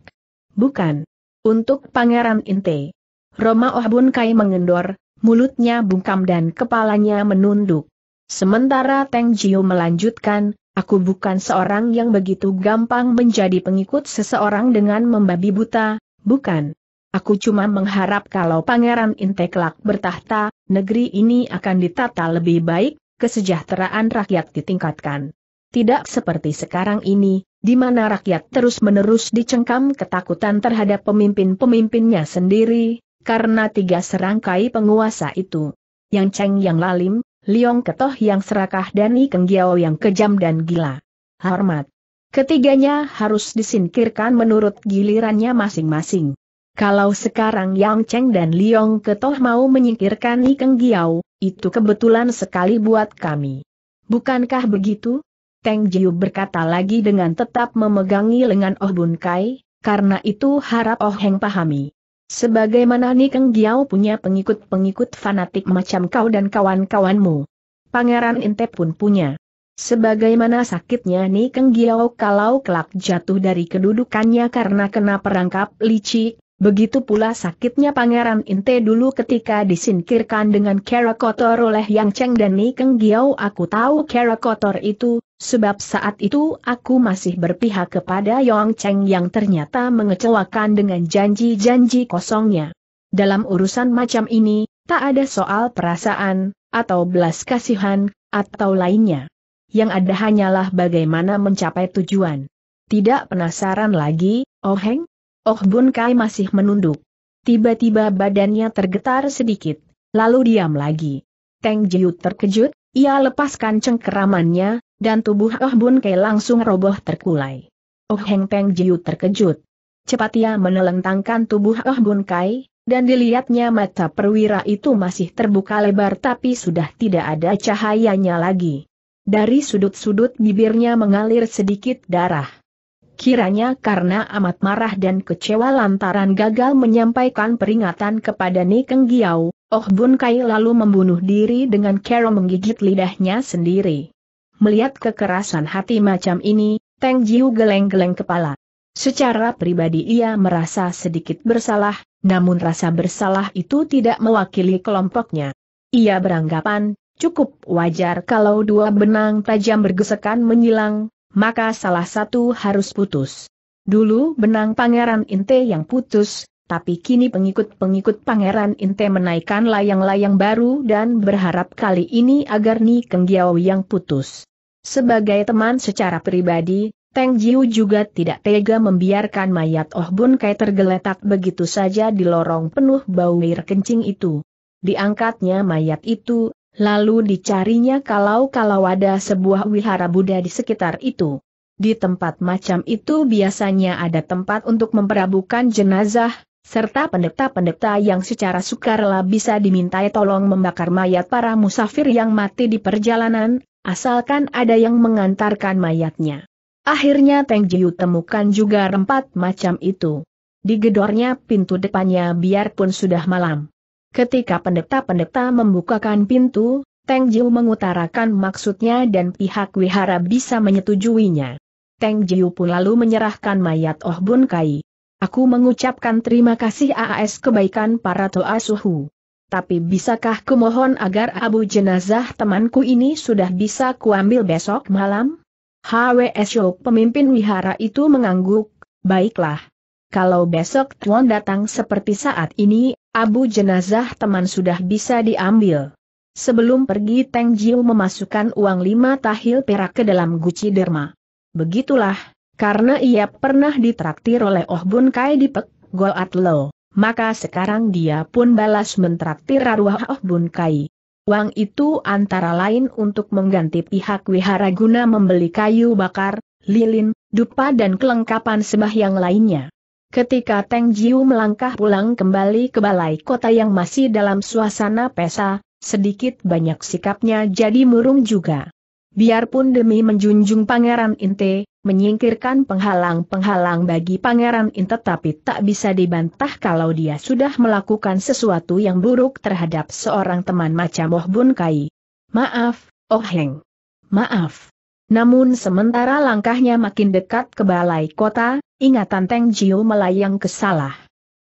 Bukan. Untuk Pangeran Inte. Roma Oh Bun Kai mengendor, mulutnya bungkam dan kepalanya menunduk. Sementara Teng Jiu melanjutkan, aku bukan seorang yang begitu gampang menjadi pengikut seseorang dengan membabi buta, bukan. Aku cuma mengharap kalau Pangeran Inte kelak bertahta, negeri ini akan ditata lebih baik, kesejahteraan rakyat ditingkatkan. Tidak seperti sekarang ini, di mana rakyat terus-menerus dicengkam ketakutan terhadap pemimpin-pemimpinnya sendiri, karena tiga serangkai penguasa itu. Yang Cheng yang lalim, Liong Ketoh yang serakah dan Ni Keng Giau yang kejam dan gila. Hormat. Ketiganya harus disingkirkan menurut gilirannya masing-masing. Kalau sekarang Yang Cheng dan Liong Ketoh mau menyingkirkan Ni Keng Giau, itu kebetulan sekali buat kami. Bukankah begitu? Teng Jiu berkata lagi dengan tetap memegangi lengan Oh Bun Kai, karena itu harap Oh Heng pahami. Sebagaimana Ni Keng Giau punya pengikut-pengikut fanatik macam kau dan kawan-kawanmu. Pangeran Inte pun punya. Sebagaimana sakitnya Ni Keng Giau kalau kelak jatuh dari kedudukannya karena kena perangkap licik, begitu pula sakitnya Pangeran Inte dulu ketika disingkirkan dengan kera kotor oleh Yang Cheng dan Ni Keng Giau. Aku tahu kera kotor itu. Sebab saat itu aku masih berpihak kepada Yang Cheng yang ternyata mengecewakan dengan janji-janji kosongnya. Dalam urusan macam ini, Tak ada soal perasaan, atau belas kasihan, atau lainnya. Yang ada hanyalah bagaimana mencapai tujuan. Tidak penasaran lagi, Oh Heng? Oh Bun Kai masih menunduk. Tiba-tiba badannya tergetar sedikit, lalu diam lagi. Teng Jiu terkejut, ia lepaskan cengkeramannya, dan tubuh Oh Bun Kai langsung roboh terkulai. Oh Heng Teng Jiu terkejut. Cepat ia menelentangkan tubuh Oh Bun Kai, dan dilihatnya mata perwira itu masih terbuka lebar tapi sudah tidak ada cahayanya lagi. Dari sudut-sudut bibirnya mengalir sedikit darah. Kiranya karena amat marah dan kecewa lantaran gagal menyampaikan peringatan kepada Nikeng Giau, Oh Bun Kai lalu membunuh diri dengan cara menggigit lidahnya sendiri. Melihat kekerasan hati macam ini, Teng Jiu geleng-geleng kepala. Secara pribadi ia merasa sedikit bersalah, namun rasa bersalah itu tidak mewakili kelompoknya. Ia beranggapan, cukup wajar kalau dua benang tajam bergesekan menyilang, maka salah satu harus putus. Dulu benang Pangeran Inte yang putus, tapi kini pengikut-pengikut Pangeran Inte menaikkan layang-layang baru dan berharap kali ini agar Nikeng Giau yang putus. Sebagai teman secara pribadi, Teng Jiu juga tidak tega membiarkan mayat Oh Bun Kai tergeletak begitu saja di lorong penuh bau air kencing itu. Diangkatnya mayat itu, lalu dicarinya kalau-kalau ada sebuah wihara Buddha di sekitar itu. Di tempat macam itu biasanya ada tempat untuk memperabukan jenazah, serta pendeta-pendeta yang secara sukarela bisa dimintai tolong membakar mayat para musafir yang mati di perjalanan, asalkan ada yang mengantarkan mayatnya. Akhirnya Teng Jiu temukan juga tempat macam itu. Digedornya pintu depannya biarpun sudah malam. Ketika pendeta-pendeta membukakan pintu, Teng Jiu mengutarakan maksudnya dan pihak wihara bisa menyetujuinya. Teng Jiu pun lalu menyerahkan mayat Oh Bun Kai. Aku mengucapkan terima kasih atas kebaikan para toa suhu. Tapi bisakah kumohon agar abu jenazah temanku ini sudah bisa kuambil besok malam? HWSO pemimpin wihara itu mengangguk, baiklah. Kalau besok Tuan datang seperti saat ini, abu jenazah teman sudah bisa diambil. Sebelum pergi Teng Jiu memasukkan uang 5 tahil perak ke dalam guci derma. Begitulah, karena ia pernah ditraktir oleh Oh Bun Kai di Pek Goat Lo, maka sekarang dia pun balas mentraktir arwah Oh Bun Kai. Uang itu antara lain untuk mengganti pihak wihara guna membeli kayu bakar, lilin, dupa dan kelengkapan sembahyang lainnya. Ketika Teng Jiu melangkah pulang kembali ke balai kota yang masih dalam suasana pesta, sedikit banyak sikapnya jadi murung juga. Biarpun demi menjunjung Pangeran Inte, menyingkirkan penghalang-penghalang bagi Pangeran Inte tapi tak bisa dibantah kalau dia sudah melakukan sesuatu yang buruk terhadap seorang teman macam Oh Bun Kai. Maaf, Oh Heng. Maaf. Namun sementara langkahnya makin dekat ke balai kota, ingatan Teng Jiu melayang ke salah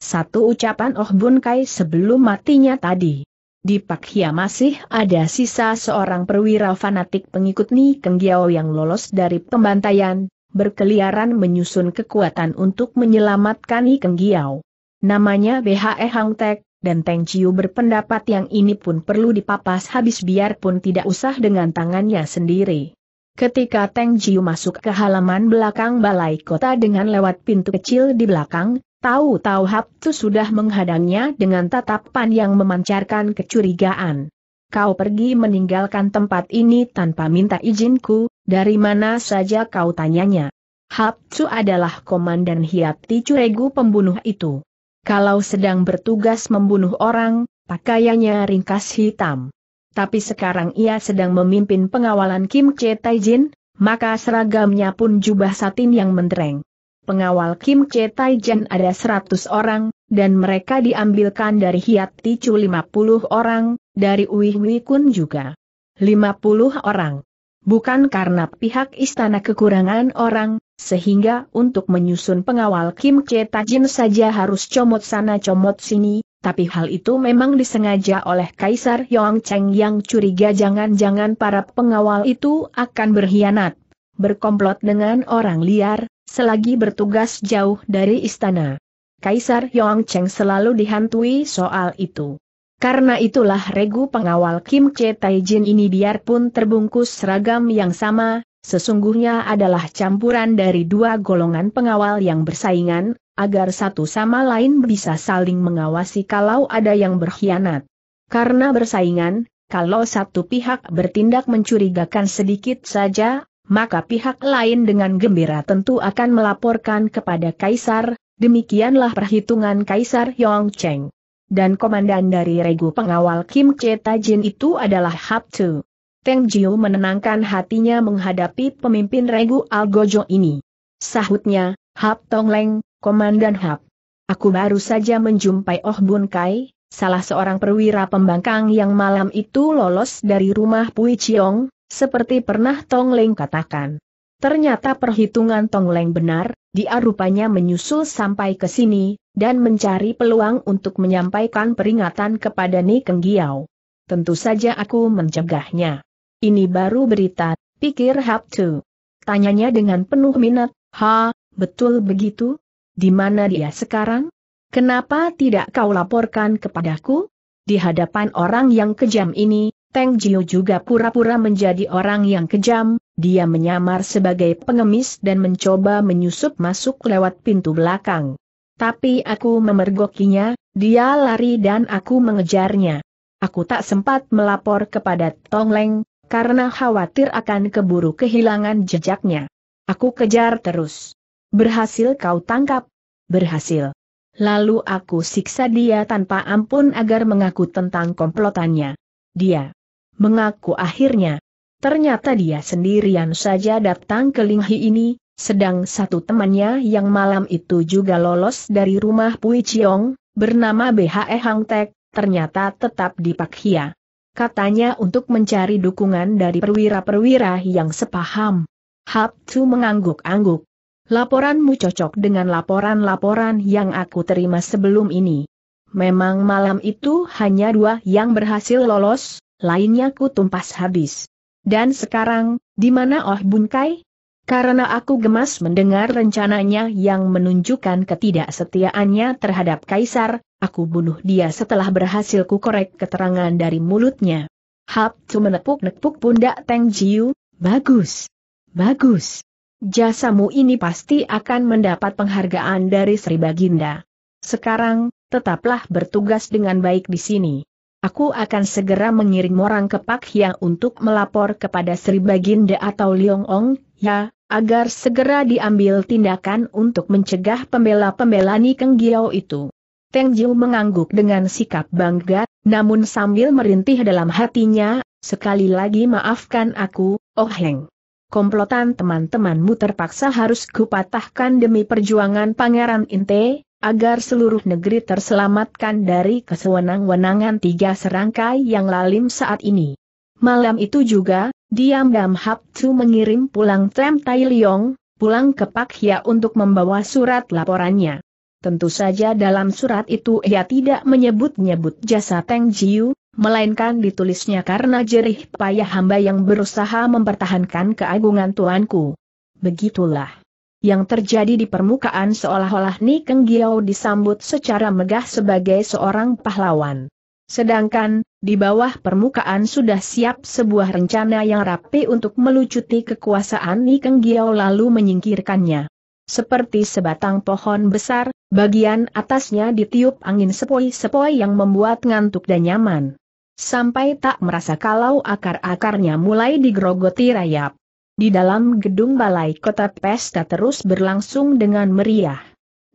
satu ucapan Oh Bun Kai sebelum matinya tadi. Di Pak Hia masih ada sisa seorang perwira fanatik pengikut Nikeng Giau yang lolos dari pembantaian, berkeliaran menyusun kekuatan untuk menyelamatkan Nikeng Giau. Namanya BHE Hang Tek, dan Teng Jiu berpendapat yang ini pun perlu dipapas habis biarpun tidak usah dengan tangannya sendiri. Ketika Teng Jiu masuk ke halaman belakang balai kota dengan lewat pintu kecil di belakang, tahu-tahu Haptu sudah menghadangnya dengan tatapan yang memancarkan kecurigaan. Kau pergi meninggalkan tempat ini tanpa minta izinku, dari mana saja kau tanyanya. Haptu adalah komandan Hiati Curegu pembunuh itu. Kalau sedang bertugas membunuh orang, pakaiannya ringkas hitam. Tapi sekarang ia sedang memimpin pengawalan Kim Che Taijin, maka seragamnya pun jubah satin yang mentereng. Pengawal Kim Che Taijin ada 100 orang, dan mereka diambilkan dari Hiati Chu 50 orang, dari Ui Hui Kun juga 50 orang. Bukan karena pihak istana kekurangan orang, sehingga untuk menyusun pengawal Kim Che Taijin saja harus comot sana comot sini, tapi hal itu memang disengaja oleh Kaisar Yongcheng yang curiga jangan-jangan para pengawal itu akan berkhianat, berkomplot dengan orang liar, selagi bertugas jauh dari istana. Kaisar Yongcheng selalu dihantui soal itu. Karena itulah regu pengawal Kim Che Taijin ini biarpun terbungkus seragam yang sama, sesungguhnya adalah campuran dari dua golongan pengawal yang bersaingan, agar satu sama lain bisa saling mengawasi kalau ada yang berkhianat. Karena bersaingan, kalau satu pihak bertindak mencurigakan sedikit saja, maka pihak lain dengan gembira tentu akan melaporkan kepada Kaisar, demikianlah perhitungan Kaisar Yongcheng. Dan komandan dari regu pengawal Kim Che Taijin itu adalah Hap Tu. Teng Jiu menenangkan hatinya menghadapi pemimpin regu Algojo ini. Sahutnya, Hap Tong Leng, Komandan Hap. Aku baru saja menjumpai Oh Bun Kai, salah seorang perwira pembangkang yang malam itu lolos dari rumah Pui Chiong, seperti pernah Tong Leng katakan. Ternyata perhitungan Tong Leng benar, dia rupanya menyusul sampai ke sini, dan mencari peluang untuk menyampaikan peringatan kepada Ni Keng Giau. Tentu saja aku mencegahnya. Ini baru berita, pikir Hap Tu. Tanyanya dengan penuh minat, ha, betul begitu? Di mana dia sekarang? Kenapa tidak kau laporkan kepadaku? Di hadapan orang yang kejam ini, Teng Jiu juga pura-pura menjadi orang yang kejam, dia menyamar sebagai pengemis dan mencoba menyusup masuk lewat pintu belakang. Tapi aku memergokinya, dia lari dan aku mengejarnya. Aku tak sempat melapor kepada Tong Leng, karena khawatir akan keburu kehilangan jejaknya. Aku kejar terus. Berhasil kau tangkap? Berhasil. Lalu aku siksa dia tanpa ampun agar mengaku tentang komplotannya. Dia mengaku akhirnya. Ternyata dia sendirian saja datang ke Linghi ini. Sedang satu temannya yang malam itu juga lolos dari rumah Pui Chiong, bernama BHE Hang Tek, ternyata tetap di Pak Hia. Katanya untuk mencari dukungan dari perwira-perwira yang sepaham. Hap Tu mengangguk-angguk. Laporanmu cocok dengan laporan-laporan yang aku terima sebelum ini. Memang malam itu hanya dua yang berhasil lolos, lainnya ku tumpas habis. Dan sekarang, di mana Oh Bun Kai? Karena aku gemas mendengar rencananya yang menunjukkan ketidaksetiaannya terhadap Kaisar, aku bunuh dia setelah berhasil kukorek keterangan dari mulutnya. Hap Tu menepuk-nepuk pundak Teng Jiu, bagus, bagus. Jasamu ini pasti akan mendapat penghargaan dari Sri Baginda. Sekarang, tetaplah bertugas dengan baik di sini. Aku akan segera mengirim orang ke Pak Hia untuk melapor kepada Sri Baginda atau Liong Ong, ya, agar segera diambil tindakan untuk mencegah pembela-pembela Ni Keng Giau itu. Teng Jiu mengangguk dengan sikap bangga, namun sambil merintih dalam hatinya, sekali lagi maafkan aku, Oh Heng. Komplotan teman-temanmu terpaksa harus kupatahkan demi perjuangan Pangeran Inte, agar seluruh negeri terselamatkan dari kesewenang-wenangan tiga serangkai yang lalim saat ini. Malam itu juga, diam-diam Hap Tu mengirim pulang Tem Tai Liong, pulang ke Pak Hia untuk membawa surat laporannya. Tentu saja dalam surat itu ia tidak menyebut-nyebut jasa Teng Jiu, melainkan ditulisnya karena jerih payah hamba yang berusaha mempertahankan keagungan tuanku. Begitulah yang terjadi di permukaan, seolah-olah Ni Keng Giau disambut secara megah sebagai seorang pahlawan. Sedangkan, di bawah permukaan sudah siap sebuah rencana yang rapi untuk melucuti kekuasaan Ni Keng Giau lalu menyingkirkannya. Seperti sebatang pohon besar, bagian atasnya ditiup angin sepoi-sepoi yang membuat ngantuk dan nyaman. Sampai tak merasa kalau akar-akarnya mulai digerogoti rayap. Di dalam gedung balai kota pesta terus berlangsung dengan meriah.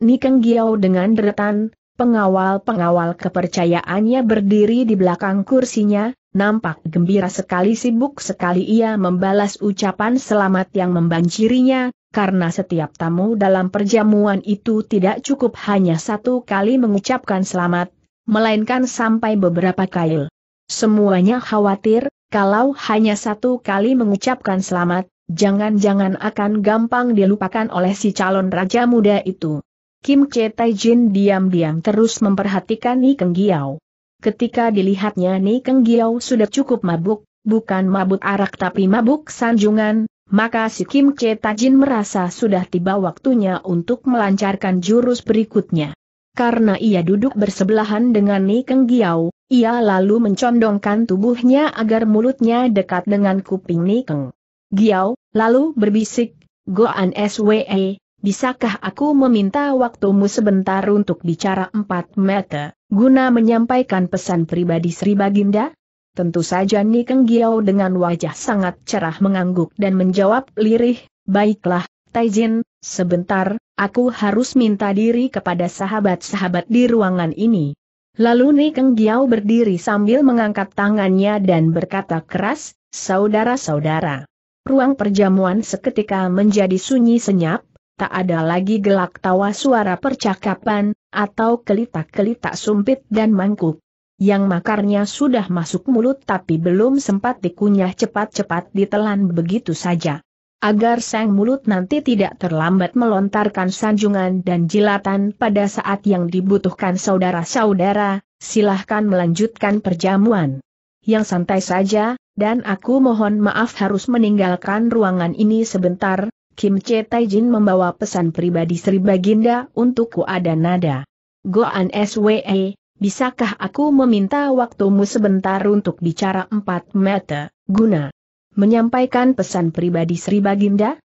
Ni Keng Giau dengan deretan pengawal-pengawal kepercayaannya berdiri di belakang kursinya, nampak gembira sekali, sibuk sekali ia membalas ucapan selamat yang membanjirinya, karena setiap tamu dalam perjamuan itu tidak cukup hanya satu kali mengucapkan selamat, melainkan sampai beberapa kali. Semuanya khawatir, kalau hanya satu kali mengucapkan selamat, jangan-jangan akan gampang dilupakan oleh si calon raja muda itu. Kim Che Taijin diam-diam terus memperhatikan Ni Keng Giau. Ketika dilihatnya Ni Keng Giau sudah cukup mabuk, bukan mabuk arak tapi mabuk sanjungan, maka si Kim Che Taijin merasa sudah tiba waktunya untuk melancarkan jurus berikutnya. Karena ia duduk bersebelahan dengan Ni Keng Giau, ia lalu mencondongkan tubuhnya agar mulutnya dekat dengan kuping Ni Keng Giau, lalu berbisik, "Goan SWE, bisakah aku meminta waktumu sebentar untuk bicara 4 mata, guna menyampaikan pesan pribadi Sri Baginda?" Tentu saja Ni Keng Giau dengan wajah sangat cerah mengangguk dan menjawab lirih, "Baiklah, Taijin, sebentar, aku harus minta diri kepada sahabat-sahabat di ruangan ini." Lalu Ni Keng Giau berdiri sambil mengangkat tangannya dan berkata keras, "Saudara-saudara." Ruang perjamuan seketika menjadi sunyi senyap. Tak ada lagi gelak tawa, suara percakapan, atau kelitak-kelitak sumpit dan mangkuk. Yang makarnya sudah masuk mulut tapi belum sempat dikunyah, cepat-cepat ditelan begitu saja. Agar sang mulut nanti tidak terlambat melontarkan sanjungan dan jilatan pada saat yang dibutuhkan, saudara-saudara, silahkan melanjutkan perjamuan. Yang santai saja, dan aku mohon maaf harus meninggalkan ruangan ini sebentar. Kim Che Taijin membawa pesan pribadi Sri Baginda untukku. Ada nada. Goan SWE, bisakah aku meminta waktumu sebentar untuk bicara 4 mata, guna menyampaikan pesan pribadi Sri Baginda?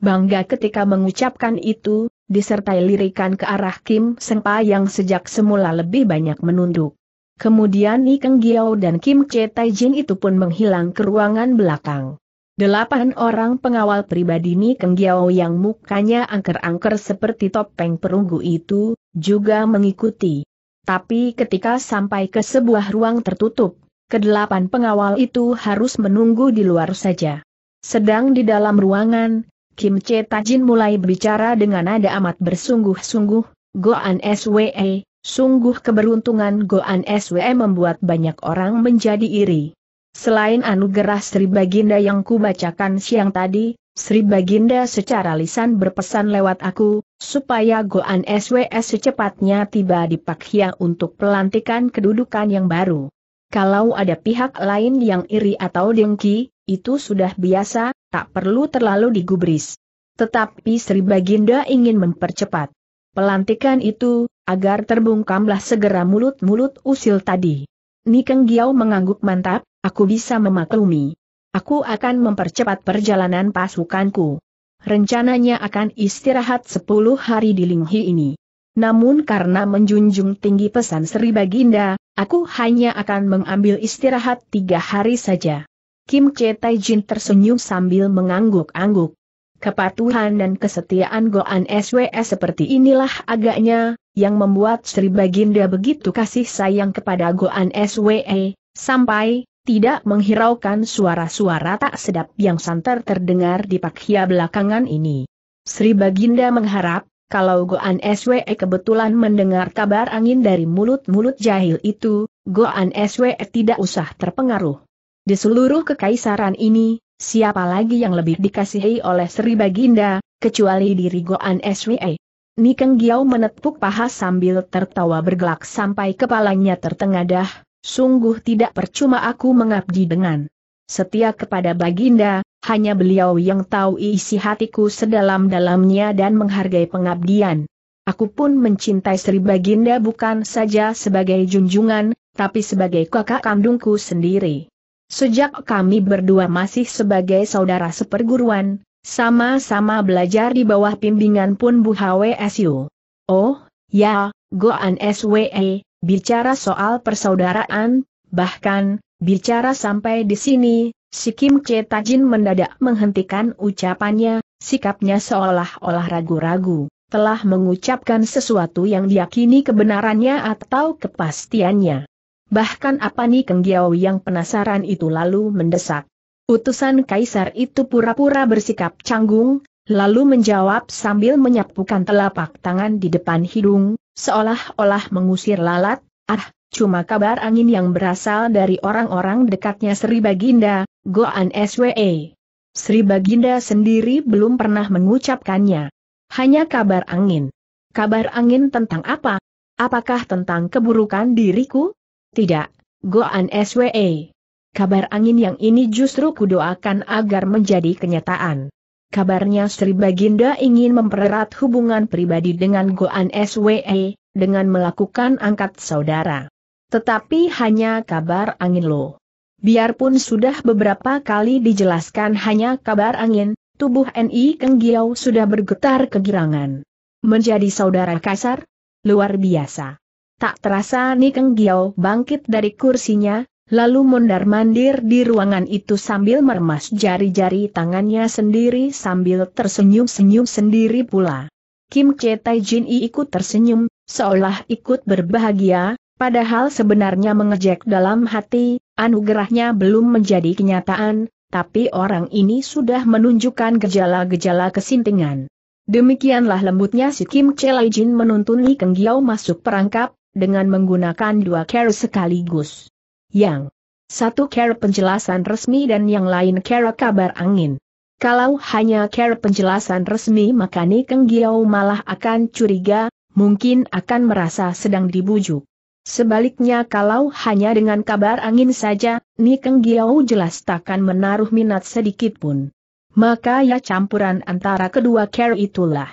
Bangga ketika mengucapkan itu, disertai lirikan ke arah Kim Sengpa yang sejak semula lebih banyak menunduk. Kemudian Ni Keng Giau dan Kim Che Taijin itu pun menghilang ke ruangan belakang. 8 orang pengawal pribadi Ni Keng Giau yang mukanya angker-angker seperti topeng perunggu itu, juga mengikuti. Tapi ketika sampai ke sebuah ruang tertutup, ke-8 pengawal itu harus menunggu di luar saja. Sedang di dalam ruangan, Kim Che Taijin mulai berbicara dengan nada amat bersungguh-sungguh, "Goan SWE, sungguh keberuntungan Goan SWE membuat banyak orang menjadi iri. Selain anugerah Sri Baginda yang kubacakan siang tadi, Sri Baginda secara lisan berpesan lewat aku, supaya Goan SWS secepatnya tiba di Pakhia untuk pelantikan kedudukan yang baru. Kalau ada pihak lain yang iri atau dengki, itu sudah biasa, tak perlu terlalu digubris. Tetapi Sri Baginda ingin mempercepat pelantikan itu, agar terbungkamlah segera mulut-mulut usil tadi." Ni Keng Giau mengangguk mantap, "Aku bisa memaklumi. Aku akan mempercepat perjalanan pasukanku. Rencananya akan istirahat 10 hari di Linghi ini. Namun karena menjunjung tinggi pesan Sri Baginda, aku hanya akan mengambil istirahat 3 hari saja." Kim Che Taijin tersenyum sambil mengangguk-angguk. "Kepatuhan dan kesetiaan Goan SWS seperti inilah agaknya yang membuat Sri Baginda begitu kasih sayang kepada Goan SWE, sampai tidak menghiraukan suara-suara tak sedap yang santer terdengar di Pakhia belakangan ini. Sri Baginda mengharap, kalau Goan SWE kebetulan mendengar kabar angin dari mulut-mulut jahil itu, Goan SWE tidak usah terpengaruh. Di seluruh kekaisaran ini, siapa lagi yang lebih dikasihi oleh Sri Baginda, kecuali diri Goan SWE?" Ni Keng Giau menepuk paha sambil tertawa bergelak sampai kepalanya tertengadah, "Sungguh tidak percuma aku mengabdi dengan setia kepada Baginda, hanya beliau yang tahu isi hatiku sedalam-dalamnya dan menghargai pengabdian. Aku pun mencintai Sri Baginda bukan saja sebagai junjungan, tapi sebagai kakak kandungku sendiri. Sejak kami berdua masih sebagai saudara seperguruan, sama-sama belajar di bawah bimbingan Pun Bu Hwsu. Oh, ya, Goan SWE, bicara soal persaudaraan, bahkan, bicara sampai di sini." Si Kim Che Taijin mendadak menghentikan ucapannya, sikapnya seolah-olah ragu-ragu, telah mengucapkan sesuatu yang diyakini kebenarannya atau kepastiannya. Bahkan apa Ni Keng Giau yang penasaran itu lalu mendesak. Utusan kaisar itu pura-pura bersikap canggung, lalu menjawab sambil menyapukan telapak tangan di depan hidung, seolah-olah mengusir lalat, "Ah, cuma kabar angin yang berasal dari orang-orang dekatnya Sri Baginda, Goan SWE. Sri Baginda sendiri belum pernah mengucapkannya. Hanya kabar angin." "Kabar angin tentang apa? Apakah tentang keburukan diriku?" "Tidak, Goan SWE. Kabar angin yang ini justru kudoakan agar menjadi kenyataan. Kabarnya Sri Baginda ingin mempererat hubungan pribadi dengan Goan SWE, dengan melakukan angkat saudara. Tetapi hanya kabar angin lo. Biarpun sudah beberapa kali dijelaskan hanya kabar angin, tubuh N.I. Keng Giau sudah bergetar kegirangan. Menjadi saudara kasar? Luar biasa. Tak terasa Ni Keng Giau bangkit dari kursinya, lalu mondar-mandir di ruangan itu sambil meremas jari-jari tangannya sendiri sambil tersenyum-senyum sendiri pula. Kim Che Tai Jin I ikut tersenyum, seolah ikut berbahagia, padahal sebenarnya mengejek dalam hati, anugerahnya belum menjadi kenyataan, tapi orang ini sudah menunjukkan gejala-gejala kesintingan. Demikianlah lembutnya si Kim Che Tai Jin menuntun Ni Keng Giau masuk perangkap, dengan menggunakan dua cara sekaligus. Yang satu cara penjelasan resmi dan yang lain cara kabar angin. Kalau hanya cara penjelasan resmi maka Ni Keng Giau malah akan curiga, mungkin akan merasa sedang dibujuk. Sebaliknya kalau hanya dengan kabar angin saja, Ni Keng Giau jelas takkan menaruh minat sedikitpun. Maka ya campuran antara kedua cara itulah.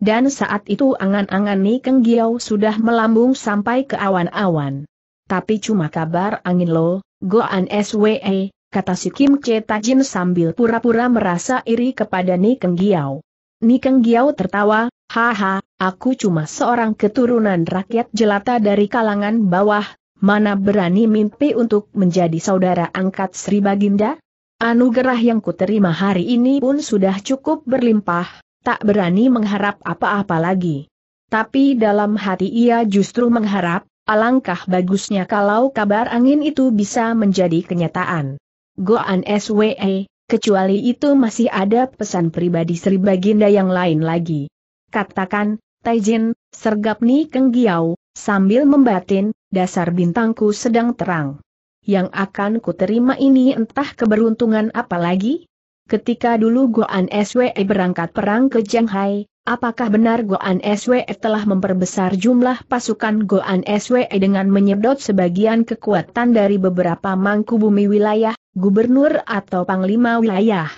Dan saat itu angan-angan Ni Keng Giau sudah melambung sampai ke awan-awan. Tapi cuma kabar angin lo, Goan SWE, kata si Kim Che Tai Jin sambil pura-pura merasa iri kepada Ni Keng Giau. Ni Keng Giau tertawa, haha, aku cuma seorang keturunan rakyat jelata dari kalangan bawah, mana berani mimpi untuk menjadi saudara angkat Sri Baginda? Anugerah yang kuterima hari ini pun sudah cukup berlimpah. Tak berani mengharap apa-apa lagi. Tapi dalam hati ia justru mengharap, alangkah bagusnya kalau kabar angin itu bisa menjadi kenyataan. Goan SWE, kecuali itu masih ada pesan pribadi Sri Baginda yang lain lagi. Katakan, Taijin, sergap Ni Keng Giau, sambil membatin, dasar bintangku sedang terang. Yang akan kuterima ini entah keberuntungan apa lagi? Ketika dulu Goan SWE berangkat perang ke Shanghai, apakah benar Goan SWE telah memperbesar jumlah pasukan Goan SWE dengan menyedot sebagian kekuatan dari beberapa mangkubumi wilayah, gubernur atau panglima wilayah?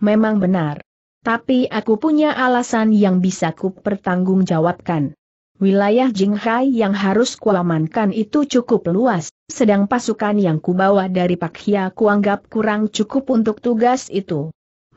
Memang benar. Tapi aku punya alasan yang bisa kupertanggungjawabkan. Wilayah Shanghai yang harus kuamankan itu cukup luas. Sedang pasukan yang kubawa dari Pakhia kuanggap kurang cukup untuk tugas itu.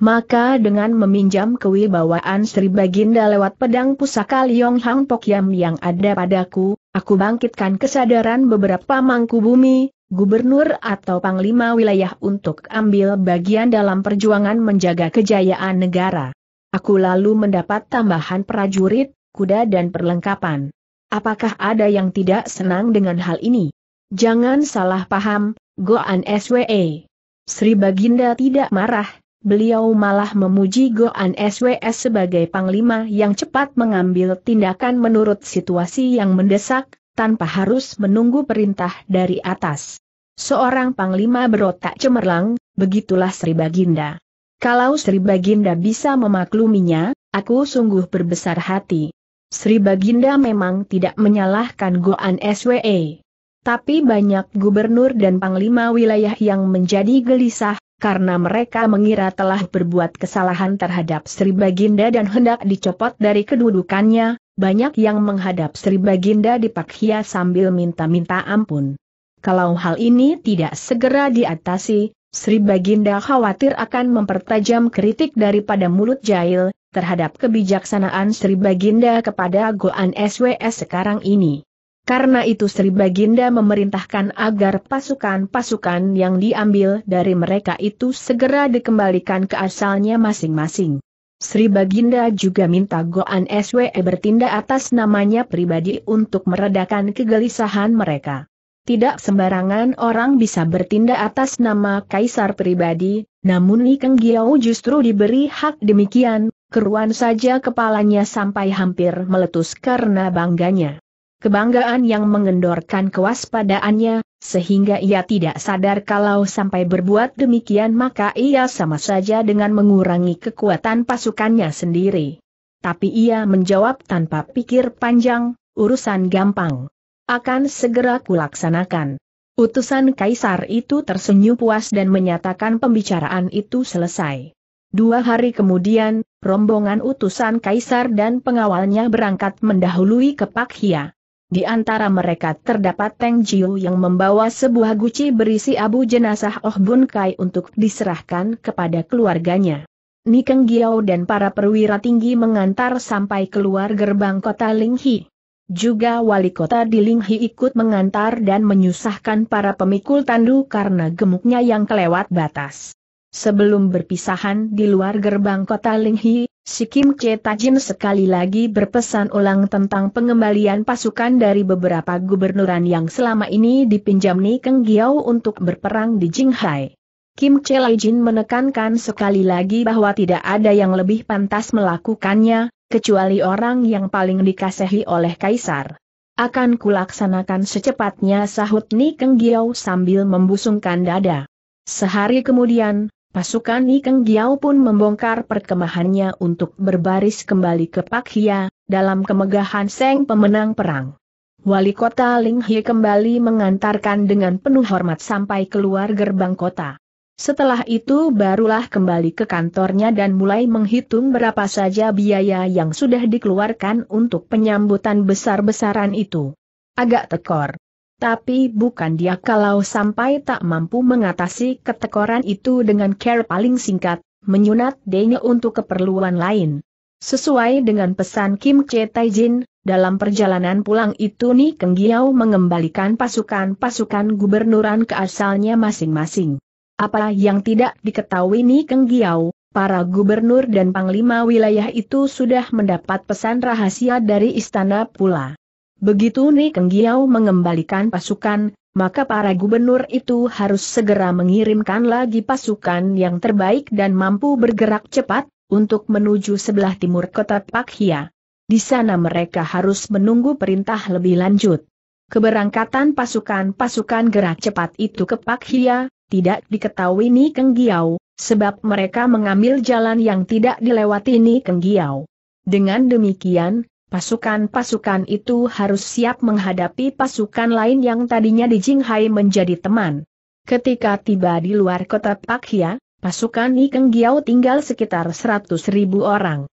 Maka dengan meminjam kewibawaan Sri Baginda lewat pedang pusaka Liong Hang Pokyam yang ada padaku, aku bangkitkan kesadaran beberapa mangkubumi, gubernur atau panglima wilayah untuk ambil bagian dalam perjuangan menjaga kejayaan negara. Aku lalu mendapat tambahan prajurit, kuda dan perlengkapan. Apakah ada yang tidak senang dengan hal ini? Jangan salah paham, Goan SWE. Sri Baginda tidak marah, beliau malah memuji Goan SWE sebagai panglima yang cepat mengambil tindakan menurut situasi yang mendesak, tanpa harus menunggu perintah dari atas. Seorang panglima berotak cemerlang, begitulah Sri Baginda. Kalau Sri Baginda bisa memakluminya, aku sungguh berbesar hati. Sri Baginda memang tidak menyalahkan Goan SWE. Tapi banyak gubernur dan panglima wilayah yang menjadi gelisah, karena mereka mengira telah berbuat kesalahan terhadap Sri Baginda dan hendak dicopot dari kedudukannya, banyak yang menghadap Sri Baginda di Pakhia sambil minta-minta ampun. Kalau hal ini tidak segera diatasi, Sri Baginda khawatir akan mempertajam kritik daripada mulut jahil, terhadap kebijaksanaan Sri Baginda kepada Goan SWE sekarang ini. Karena itu Sri Baginda memerintahkan agar pasukan-pasukan yang diambil dari mereka itu segera dikembalikan ke asalnya masing-masing. Sri Baginda juga minta Goan SWE bertindak atas namanya pribadi untuk meredakan kegelisahan mereka. Tidak sembarangan orang bisa bertindak atas nama kaisar pribadi, namun Ni Keng Giau justru diberi hak demikian, keruan saja kepalanya sampai hampir meletus karena bangganya. Kebanggaan yang mengendorkan kewaspadaannya, sehingga ia tidak sadar kalau sampai berbuat demikian maka ia sama saja dengan mengurangi kekuatan pasukannya sendiri. Tapi ia menjawab tanpa pikir panjang, urusan gampang. Akan segera kulaksanakan. Utusan kaisar itu tersenyum puas dan menyatakan pembicaraan itu selesai. 2 hari kemudian, rombongan utusan kaisar dan pengawalnya berangkat mendahului ke Pakhia. Di antara mereka terdapat Teng Jiu yang membawa sebuah guci berisi abu jenazah Oh Bun Kai untuk diserahkan kepada keluarganya. Ni Keng Giau dan para perwira tinggi mengantar sampai keluar gerbang kota Linghi. Juga wali kota di Linghi ikut mengantar dan menyusahkan para pemikul tandu karena gemuknya yang kelewat batas. Sebelum berpisahan di luar gerbang kota Linghi, si Kim Che Tajin sekali lagi berpesan ulang tentang pengembalian pasukan dari beberapa gubernuran yang selama ini dipinjam Ni Keng Giau untuk berperang di Jinghai. Kim Che Lajin menekankan sekali lagi bahwa tidak ada yang lebih pantas melakukannya, kecuali orang yang paling dikasihi oleh Kaisar. Akan kulaksanakan secepatnya, sahut Ni Keng Giau sambil membusungkan dada. Sehari kemudian, pasukan Ni Keng Giau pun membongkar perkemahannya untuk berbaris kembali ke Pakhia, dalam kemegahan Seng pemenang perang. Wali kota Linghi kembali mengantarkan dengan penuh hormat sampai keluar gerbang kota. Setelah itu barulah kembali ke kantornya dan mulai menghitung berapa saja biaya yang sudah dikeluarkan untuk penyambutan besar-besaran itu. Agak tekor. Tapi bukan dia kalau sampai tak mampu mengatasi ketekoran itu dengan cara paling singkat, menyunat denya untuk keperluan lain. Sesuai dengan pesan Kim Che Taijin, dalam perjalanan pulang itu Ni Keng Giau mengembalikan pasukan-pasukan gubernuran ke asalnya masing-masing. Apa yang tidak diketahui Ni Keng Giau, para gubernur dan panglima wilayah itu sudah mendapat pesan rahasia dari istana pula. Begitu Ni Keng Giau mengembalikan pasukan, maka para gubernur itu harus segera mengirimkan lagi pasukan yang terbaik dan mampu bergerak cepat, untuk menuju sebelah timur kota Pakhia. Di sana mereka harus menunggu perintah lebih lanjut. Keberangkatan pasukan-pasukan gerak cepat itu ke Pakhia, tidak diketahui Ni Keng Giau, sebab mereka mengambil jalan yang tidak dilewati Ni Keng Giau. Dengan demikian, pasukan-pasukan itu harus siap menghadapi pasukan lain yang tadinya di Jinghai menjadi teman. Ketika tiba di luar kota Pakhia, pasukan Ni Keng Giau tinggal sekitar 100.000 orang.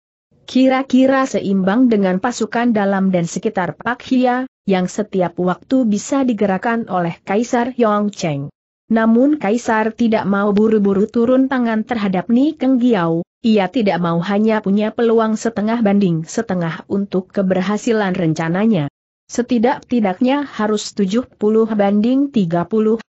Kira-kira seimbang dengan pasukan dalam dan sekitar Pakhia, yang setiap waktu bisa digerakkan oleh Kaisar Yongcheng. Namun Kaisar tidak mau buru-buru turun tangan terhadap Ni Keng Giau. Ia tidak mau hanya punya peluang 50-50 untuk keberhasilan rencananya. Setidak-tidaknya harus 70-30,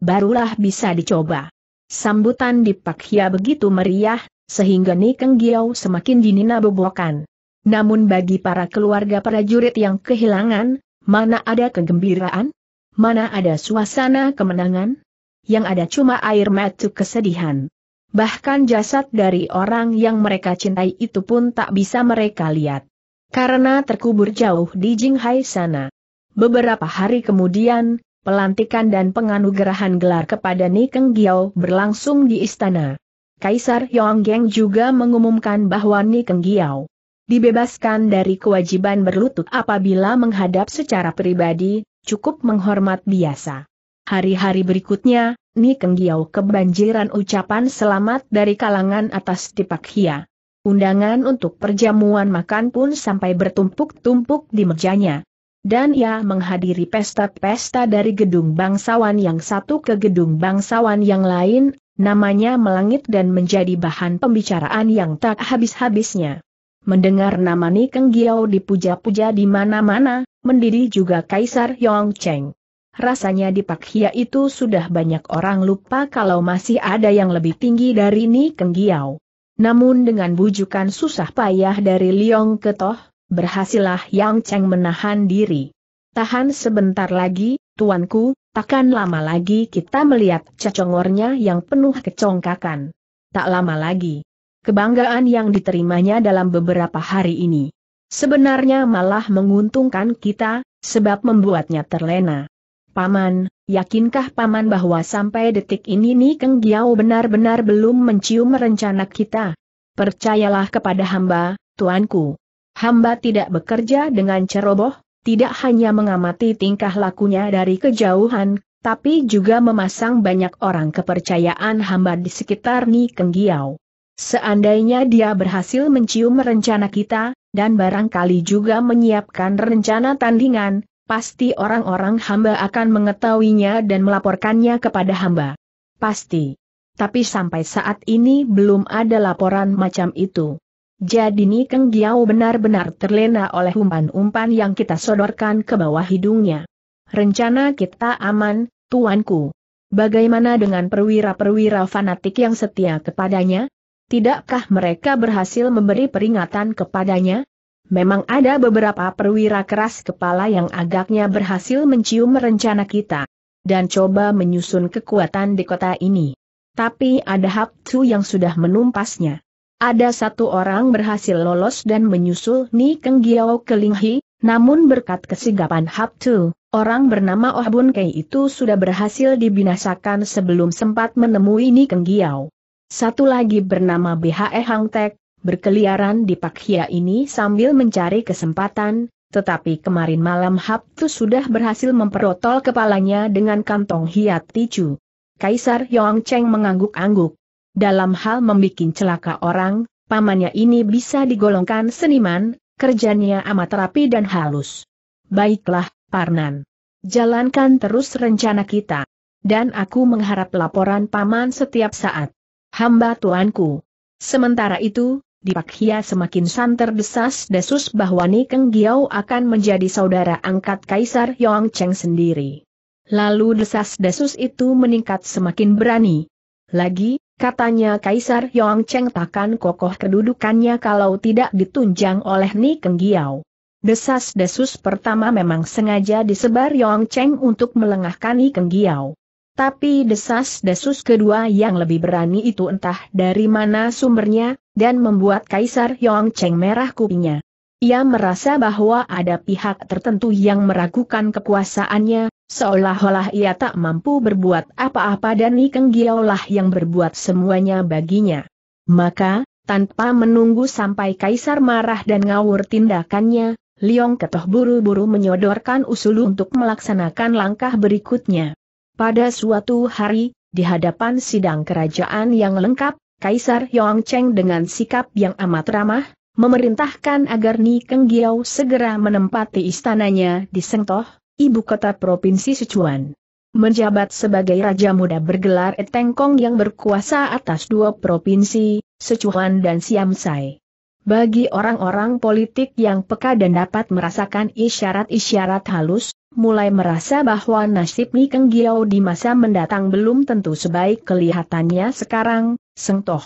barulah bisa dicoba. Sambutan di Pakhia begitu meriah, sehingga Ni Keng Giau semakin dinina bobokan. Namun bagi para keluarga prajurit yang kehilangan, mana ada kegembiraan? Mana ada suasana kemenangan? Yang ada cuma air mata kesedihan. Bahkan jasad dari orang yang mereka cintai itu pun tak bisa mereka lihat. Karena terkubur jauh di Jinghai sana. Beberapa hari kemudian, pelantikan dan penganugerahan gelar kepada Ni Keng Giau berlangsung di istana. Kaisar Yonggeng juga mengumumkan bahwa Ni Keng Giau dibebaskan dari kewajiban berlutut apabila menghadap secara pribadi, cukup menghormat biasa. Hari-hari berikutnya, Ni Keng Giau kebanjiran ucapan selamat dari kalangan atas di Pakhia. Undangan untuk perjamuan makan pun sampai bertumpuk-tumpuk di mejanya. Dan ia menghadiri pesta-pesta dari gedung bangsawan yang satu ke gedung bangsawan yang lain, namanya melangit dan menjadi bahan pembicaraan yang tak habis-habisnya. Mendengar nama Ni Keng Giau dipuja-puja di mana-mana, mendidih juga Kaisar Yongcheng. Rasanya di Pakhia itu sudah banyak orang lupa kalau masih ada yang lebih tinggi dari Ni Keng Giau. Namun dengan bujukan susah payah dari Liong Ketoh, berhasillah Yongcheng menahan diri. Tahan sebentar lagi, tuanku, takkan lama lagi kita melihat cacongornya yang penuh kecongkakan. Tak lama lagi. Kebanggaan yang diterimanya dalam beberapa hari ini. Sebenarnya malah menguntungkan kita, sebab membuatnya terlena. Paman, yakinkah Paman bahwa sampai detik ini Ni Keng Giau benar-benar belum mencium rencana kita? Percayalah kepada hamba, tuanku. Hamba tidak bekerja dengan ceroboh, tidak hanya mengamati tingkah lakunya dari kejauhan, tapi juga memasang banyak orang kepercayaan hamba di sekitar Ni Keng Giau. Seandainya dia berhasil mencium rencana kita, dan barangkali juga menyiapkan rencana tandingan, Pasti orang-orang hamba akan mengetahuinya dan melaporkannya kepada hamba. Pasti. Tapi sampai saat ini belum ada laporan macam itu. Jadi Ni Keng Giau benar-benar terlena oleh umpan-umpan yang kita sodorkan ke bawah hidungnya. Rencana kita aman, tuanku. Bagaimana dengan perwira-perwira fanatik yang setia kepadanya? Tidakkah mereka berhasil memberi peringatan kepadanya? Memang ada beberapa perwira keras kepala yang agaknya berhasil mencium rencana kita dan coba menyusun kekuatan di kota ini. Tapi ada Haptu yang sudah menumpasnya. Ada satu orang berhasil lolos dan menyusul Ni Keng Giau ke Linghi, namun berkat kesigapan Haptu, orang bernama Oh Bun Kei itu sudah berhasil dibinasakan sebelum sempat menemui Ni Keng Giau. Satu lagi bernama BHE Hang Tek, berkeliaran di Pakhia ini sambil mencari kesempatan, tetapi kemarin malam Haptu sudah berhasil memperotol kepalanya dengan kantong hiat ticu. Kaisar Yongcheng mengangguk-angguk. Dalam hal membikin celaka orang, pamannya ini bisa digolongkan seniman, kerjanya amat rapi dan halus. Baiklah, Parnan. Jalankan terus rencana kita. Dan aku mengharap laporan paman setiap saat. Hamba tuanku. Sementara itu, di Pakhia semakin santer desas-desus bahwa Ni Keng Giau akan menjadi saudara angkat Kaisar Yongcheng sendiri. Lalu desas-desus itu meningkat semakin berani. Lagi, katanya Kaisar Yongcheng takkan kokoh kedudukannya kalau tidak ditunjang oleh Ni Keng Giau. Desas-desus pertama memang sengaja disebar Yongcheng untuk melengahkan Ni Keng Giau. Tapi desas-desus kedua yang lebih berani itu entah dari mana sumbernya, dan membuat Kaisar Yongcheng merah kupingnya. Ia merasa bahwa ada pihak tertentu yang meragukan kekuasaannya, seolah-olah ia tak mampu berbuat apa-apa dan Ni Keng Giau lah yang berbuat semuanya baginya. Maka, tanpa menunggu sampai Kaisar marah dan ngawur tindakannya, Liong Ketoh buru-buru menyodorkan usul untuk melaksanakan langkah berikutnya. Pada suatu hari, di hadapan sidang kerajaan yang lengkap, Kaisar Yongcheng dengan sikap yang amat ramah, memerintahkan agar Ni Keng Giau segera menempati istananya di Sengtoh, ibu kota Provinsi Sichuan. Menjabat sebagai raja muda bergelar Etengkong yang berkuasa atas dua provinsi, Sichuan dan Siamsai. Bagi orang-orang politik yang peka dan dapat merasakan isyarat-isyarat halus, mulai merasa bahwa nasib Ni Keng Giau di masa mendatang belum tentu sebaik kelihatannya sekarang. Sengtoh,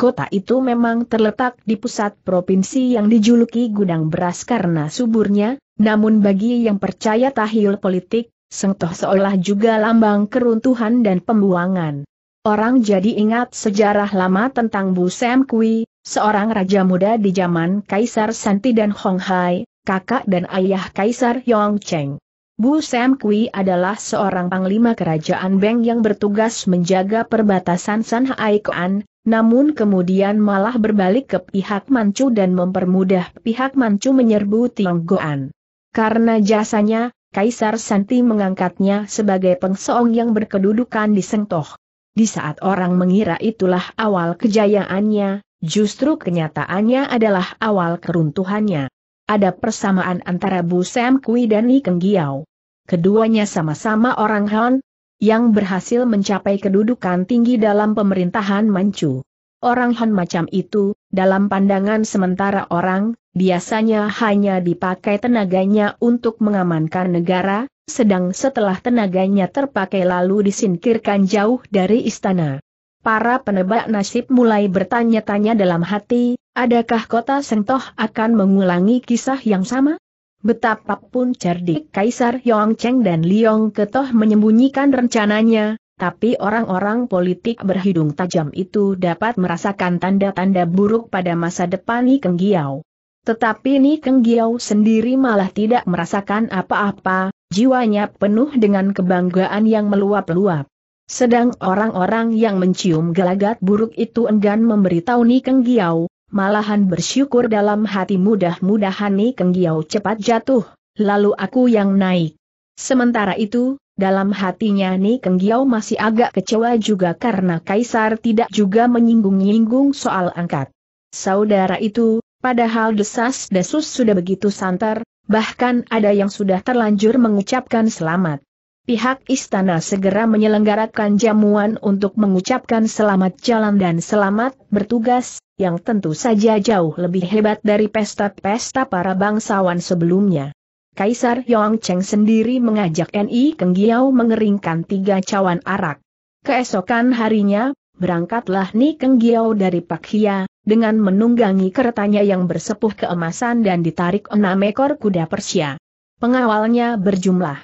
kota itu memang terletak di pusat provinsi yang dijuluki gudang beras karena suburnya, namun bagi yang percaya tahil politik, Sengtoh seolah juga lambang keruntuhan dan pembuangan. Orang jadi ingat sejarah lama tentang Bu Sam Kui, seorang raja muda di zaman Kaisar Santi dan Hong Hai, kakak dan ayah Kaisar Yongcheng. Bu Sam Kui adalah seorang panglima kerajaan Beng yang bertugas menjaga perbatasan Shanhaikoan, namun kemudian malah berbalik ke pihak Manchu dan mempermudah pihak Manchu menyerbu Tionggoan. Karena jasanya, Kaisar Santi mengangkatnya sebagai pengseong yang berkedudukan di Sengtoh. Di saat orang mengira itulah awal kejayaannya, justru kenyataannya adalah awal keruntuhannya. Ada persamaan antara Bu Sam Kui dan Ni Keng Giau. Keduanya sama-sama orang Han, yang berhasil mencapai kedudukan tinggi dalam pemerintahan Manchu. Orang Han macam itu, dalam pandangan sementara orang, biasanya hanya dipakai tenaganya untuk mengamankan negara, sedang setelah tenaganya terpakai lalu disingkirkan jauh dari istana. Para penebak nasib mulai bertanya-tanya dalam hati, adakah kota Sengtoh akan mengulangi kisah yang sama? Betapapun cerdik Kaisar Yongcheng dan Liong Ketoh menyembunyikan rencananya, tapi orang-orang politik berhidung tajam itu dapat merasakan tanda-tanda buruk pada masa depan Ni Keng Giau. Tetapi Ni Keng Giau sendiri malah tidak merasakan apa-apa, jiwanya penuh dengan kebanggaan yang meluap-luap. Sedang orang-orang yang mencium gelagat buruk itu enggan memberitahu Ni Keng Giau, malahan bersyukur dalam hati mudah-mudahan Ni Keng Giau cepat jatuh, lalu aku yang naik. Sementara itu, dalam hatinya Ni Keng Giau masih agak kecewa juga karena Kaisar tidak juga menyinggung-nyinggung soal angkat saudara itu, padahal desas-desus sudah begitu santer, bahkan ada yang sudah terlanjur mengucapkan selamat. Pihak istana segera menyelenggarakan jamuan untuk mengucapkan selamat jalan dan selamat bertugas, yang tentu saja jauh lebih hebat dari pesta-pesta para bangsawan sebelumnya. Kaisar Yongcheng sendiri mengajak Ni Kenggiao mengeringkan 3 cawan arak. Keesokan harinya, berangkatlah Ni Kenggiao dari Pakhia, dengan menunggangi keretanya yang bersepuh keemasan dan ditarik 6 ekor kuda Persia. Pengawalnya berjumlah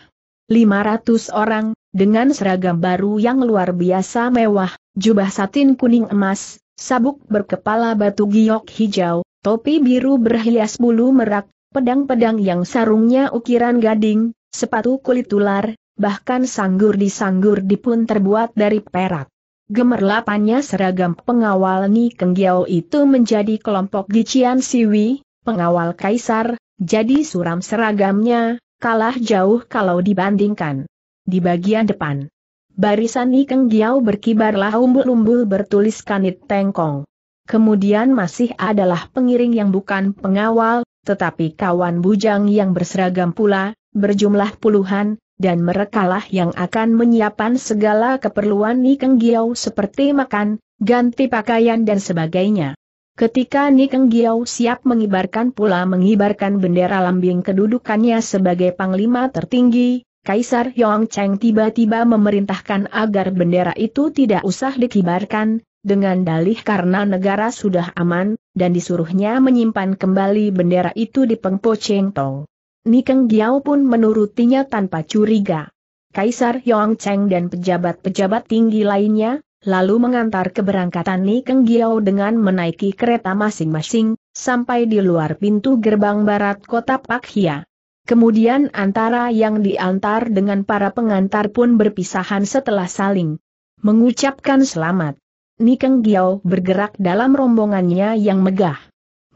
500 orang, dengan seragam baru yang luar biasa mewah, jubah satin kuning emas, sabuk berkepala batu giok hijau, topi biru berhias bulu merak, pedang-pedang yang sarungnya ukiran gading, sepatu kulit ular, bahkan sanggur-disanggur pun terbuat dari perak. Gemerlapannya seragam pengawal Ni Kenggiao itu menjadi kelompok Gician Siwi, pengawal kaisar, jadi suram seragamnya, kalah jauh kalau dibandingkan. Di bagian depan, barisan Ni Kenggiao berkibarlah umbul-umbul bertuliskan It Tengkong. Kemudian masih adalah pengiring yang bukan pengawal, tetapi kawan bujang yang berseragam pula, berjumlah puluhan, dan merekalah yang akan menyiapkan segala keperluan Ni Kenggiao seperti makan, ganti pakaian dan sebagainya. Ketika Ni Kenggiao siap mengibarkan pula mengibarkan bendera lambing kedudukannya sebagai panglima tertinggi, Kaisar Yongcheng tiba-tiba memerintahkan agar bendera itu tidak usah dikibarkan, dengan dalih karena negara sudah aman, dan disuruhnya menyimpan kembali bendera itu di Pengpo Chengtong. Ni Kenggiao pun menurutinya tanpa curiga. Kaisar Yongcheng dan pejabat-pejabat tinggi lainnya lalu mengantar keberangkatan Ni Kenggiao dengan menaiki kereta masing-masing, sampai di luar pintu gerbang barat kota Pakhia. Kemudian antara yang diantar dengan para pengantar pun berpisahan setelah saling mengucapkan selamat. Ni Kenggiao bergerak dalam rombongannya yang megah.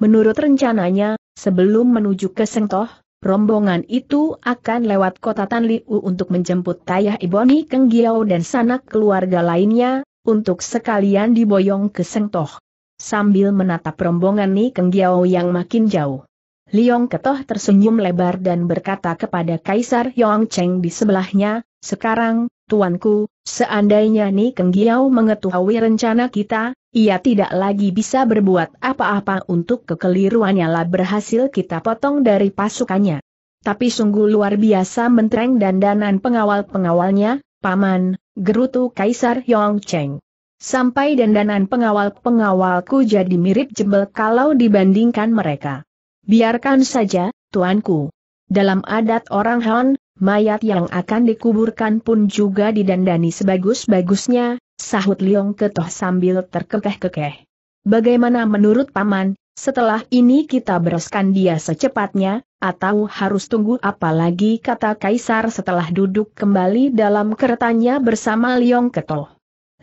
Menurut rencananya, sebelum menuju ke Sengtoh, rombongan itu akan lewat kota Tanliu untuk menjemput Tayah Ibu Ni Kenggiao dan sanak keluarga lainnya, untuk sekalian diboyong ke Sengtoh. Sambil menatap rombongan Ni Kenggiao yang makin jauh, Liong Ketoh tersenyum lebar dan berkata kepada Kaisar Yongcheng di sebelahnya, "Sekarang, tuanku, seandainya Ni Kenggiao mengetahui rencana kita, ia tidak lagi bisa berbuat apa-apa untuk kekeliruannya lah berhasil kita potong dari pasukannya. Tapi sungguh luar biasa mentereng dandanan pengawal-pengawalnya, Paman," gerutu Kaisar Yongcheng. "Sampai dandanan pengawal-pengawalku jadi mirip jebel kalau dibandingkan mereka." "Biarkan saja, tuanku. Dalam adat orang Han, mayat yang akan dikuburkan pun juga didandani sebagus-bagusnya," sahut Liong Ketoh sambil terkekeh-kekeh. "Bagaimana menurut Paman, setelah ini kita bereskan dia secepatnya, atau harus tunggu apa lagi?" kata Kaisar setelah duduk kembali dalam keretanya bersama Liong Ketoh.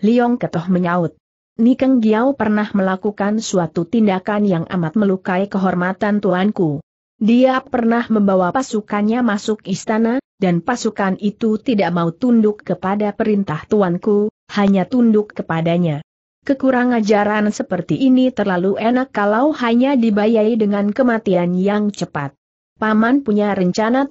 Liong Ketoh menyaut. "Ni Kenggiao pernah melakukan suatu tindakan yang amat melukai kehormatan tuanku. Dia pernah membawa pasukannya masuk istana, dan pasukan itu tidak mau tunduk kepada perintah tuanku, hanya tunduk kepadanya. Kekurang ajaran seperti ini terlalu enak kalau hanya dibayai dengan kematian yang cepat. Paman punya rencana .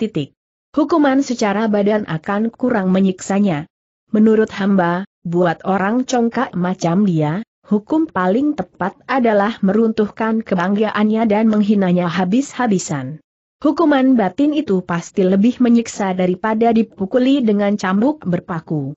Hukuman secara badan akan kurang menyiksanya. Menurut hamba, buat orang congkak macam dia, hukum paling tepat adalah meruntuhkan kebanggaannya dan menghinanya habis-habisan. Hukuman batin itu pasti lebih menyiksa daripada dipukuli dengan cambuk berpaku."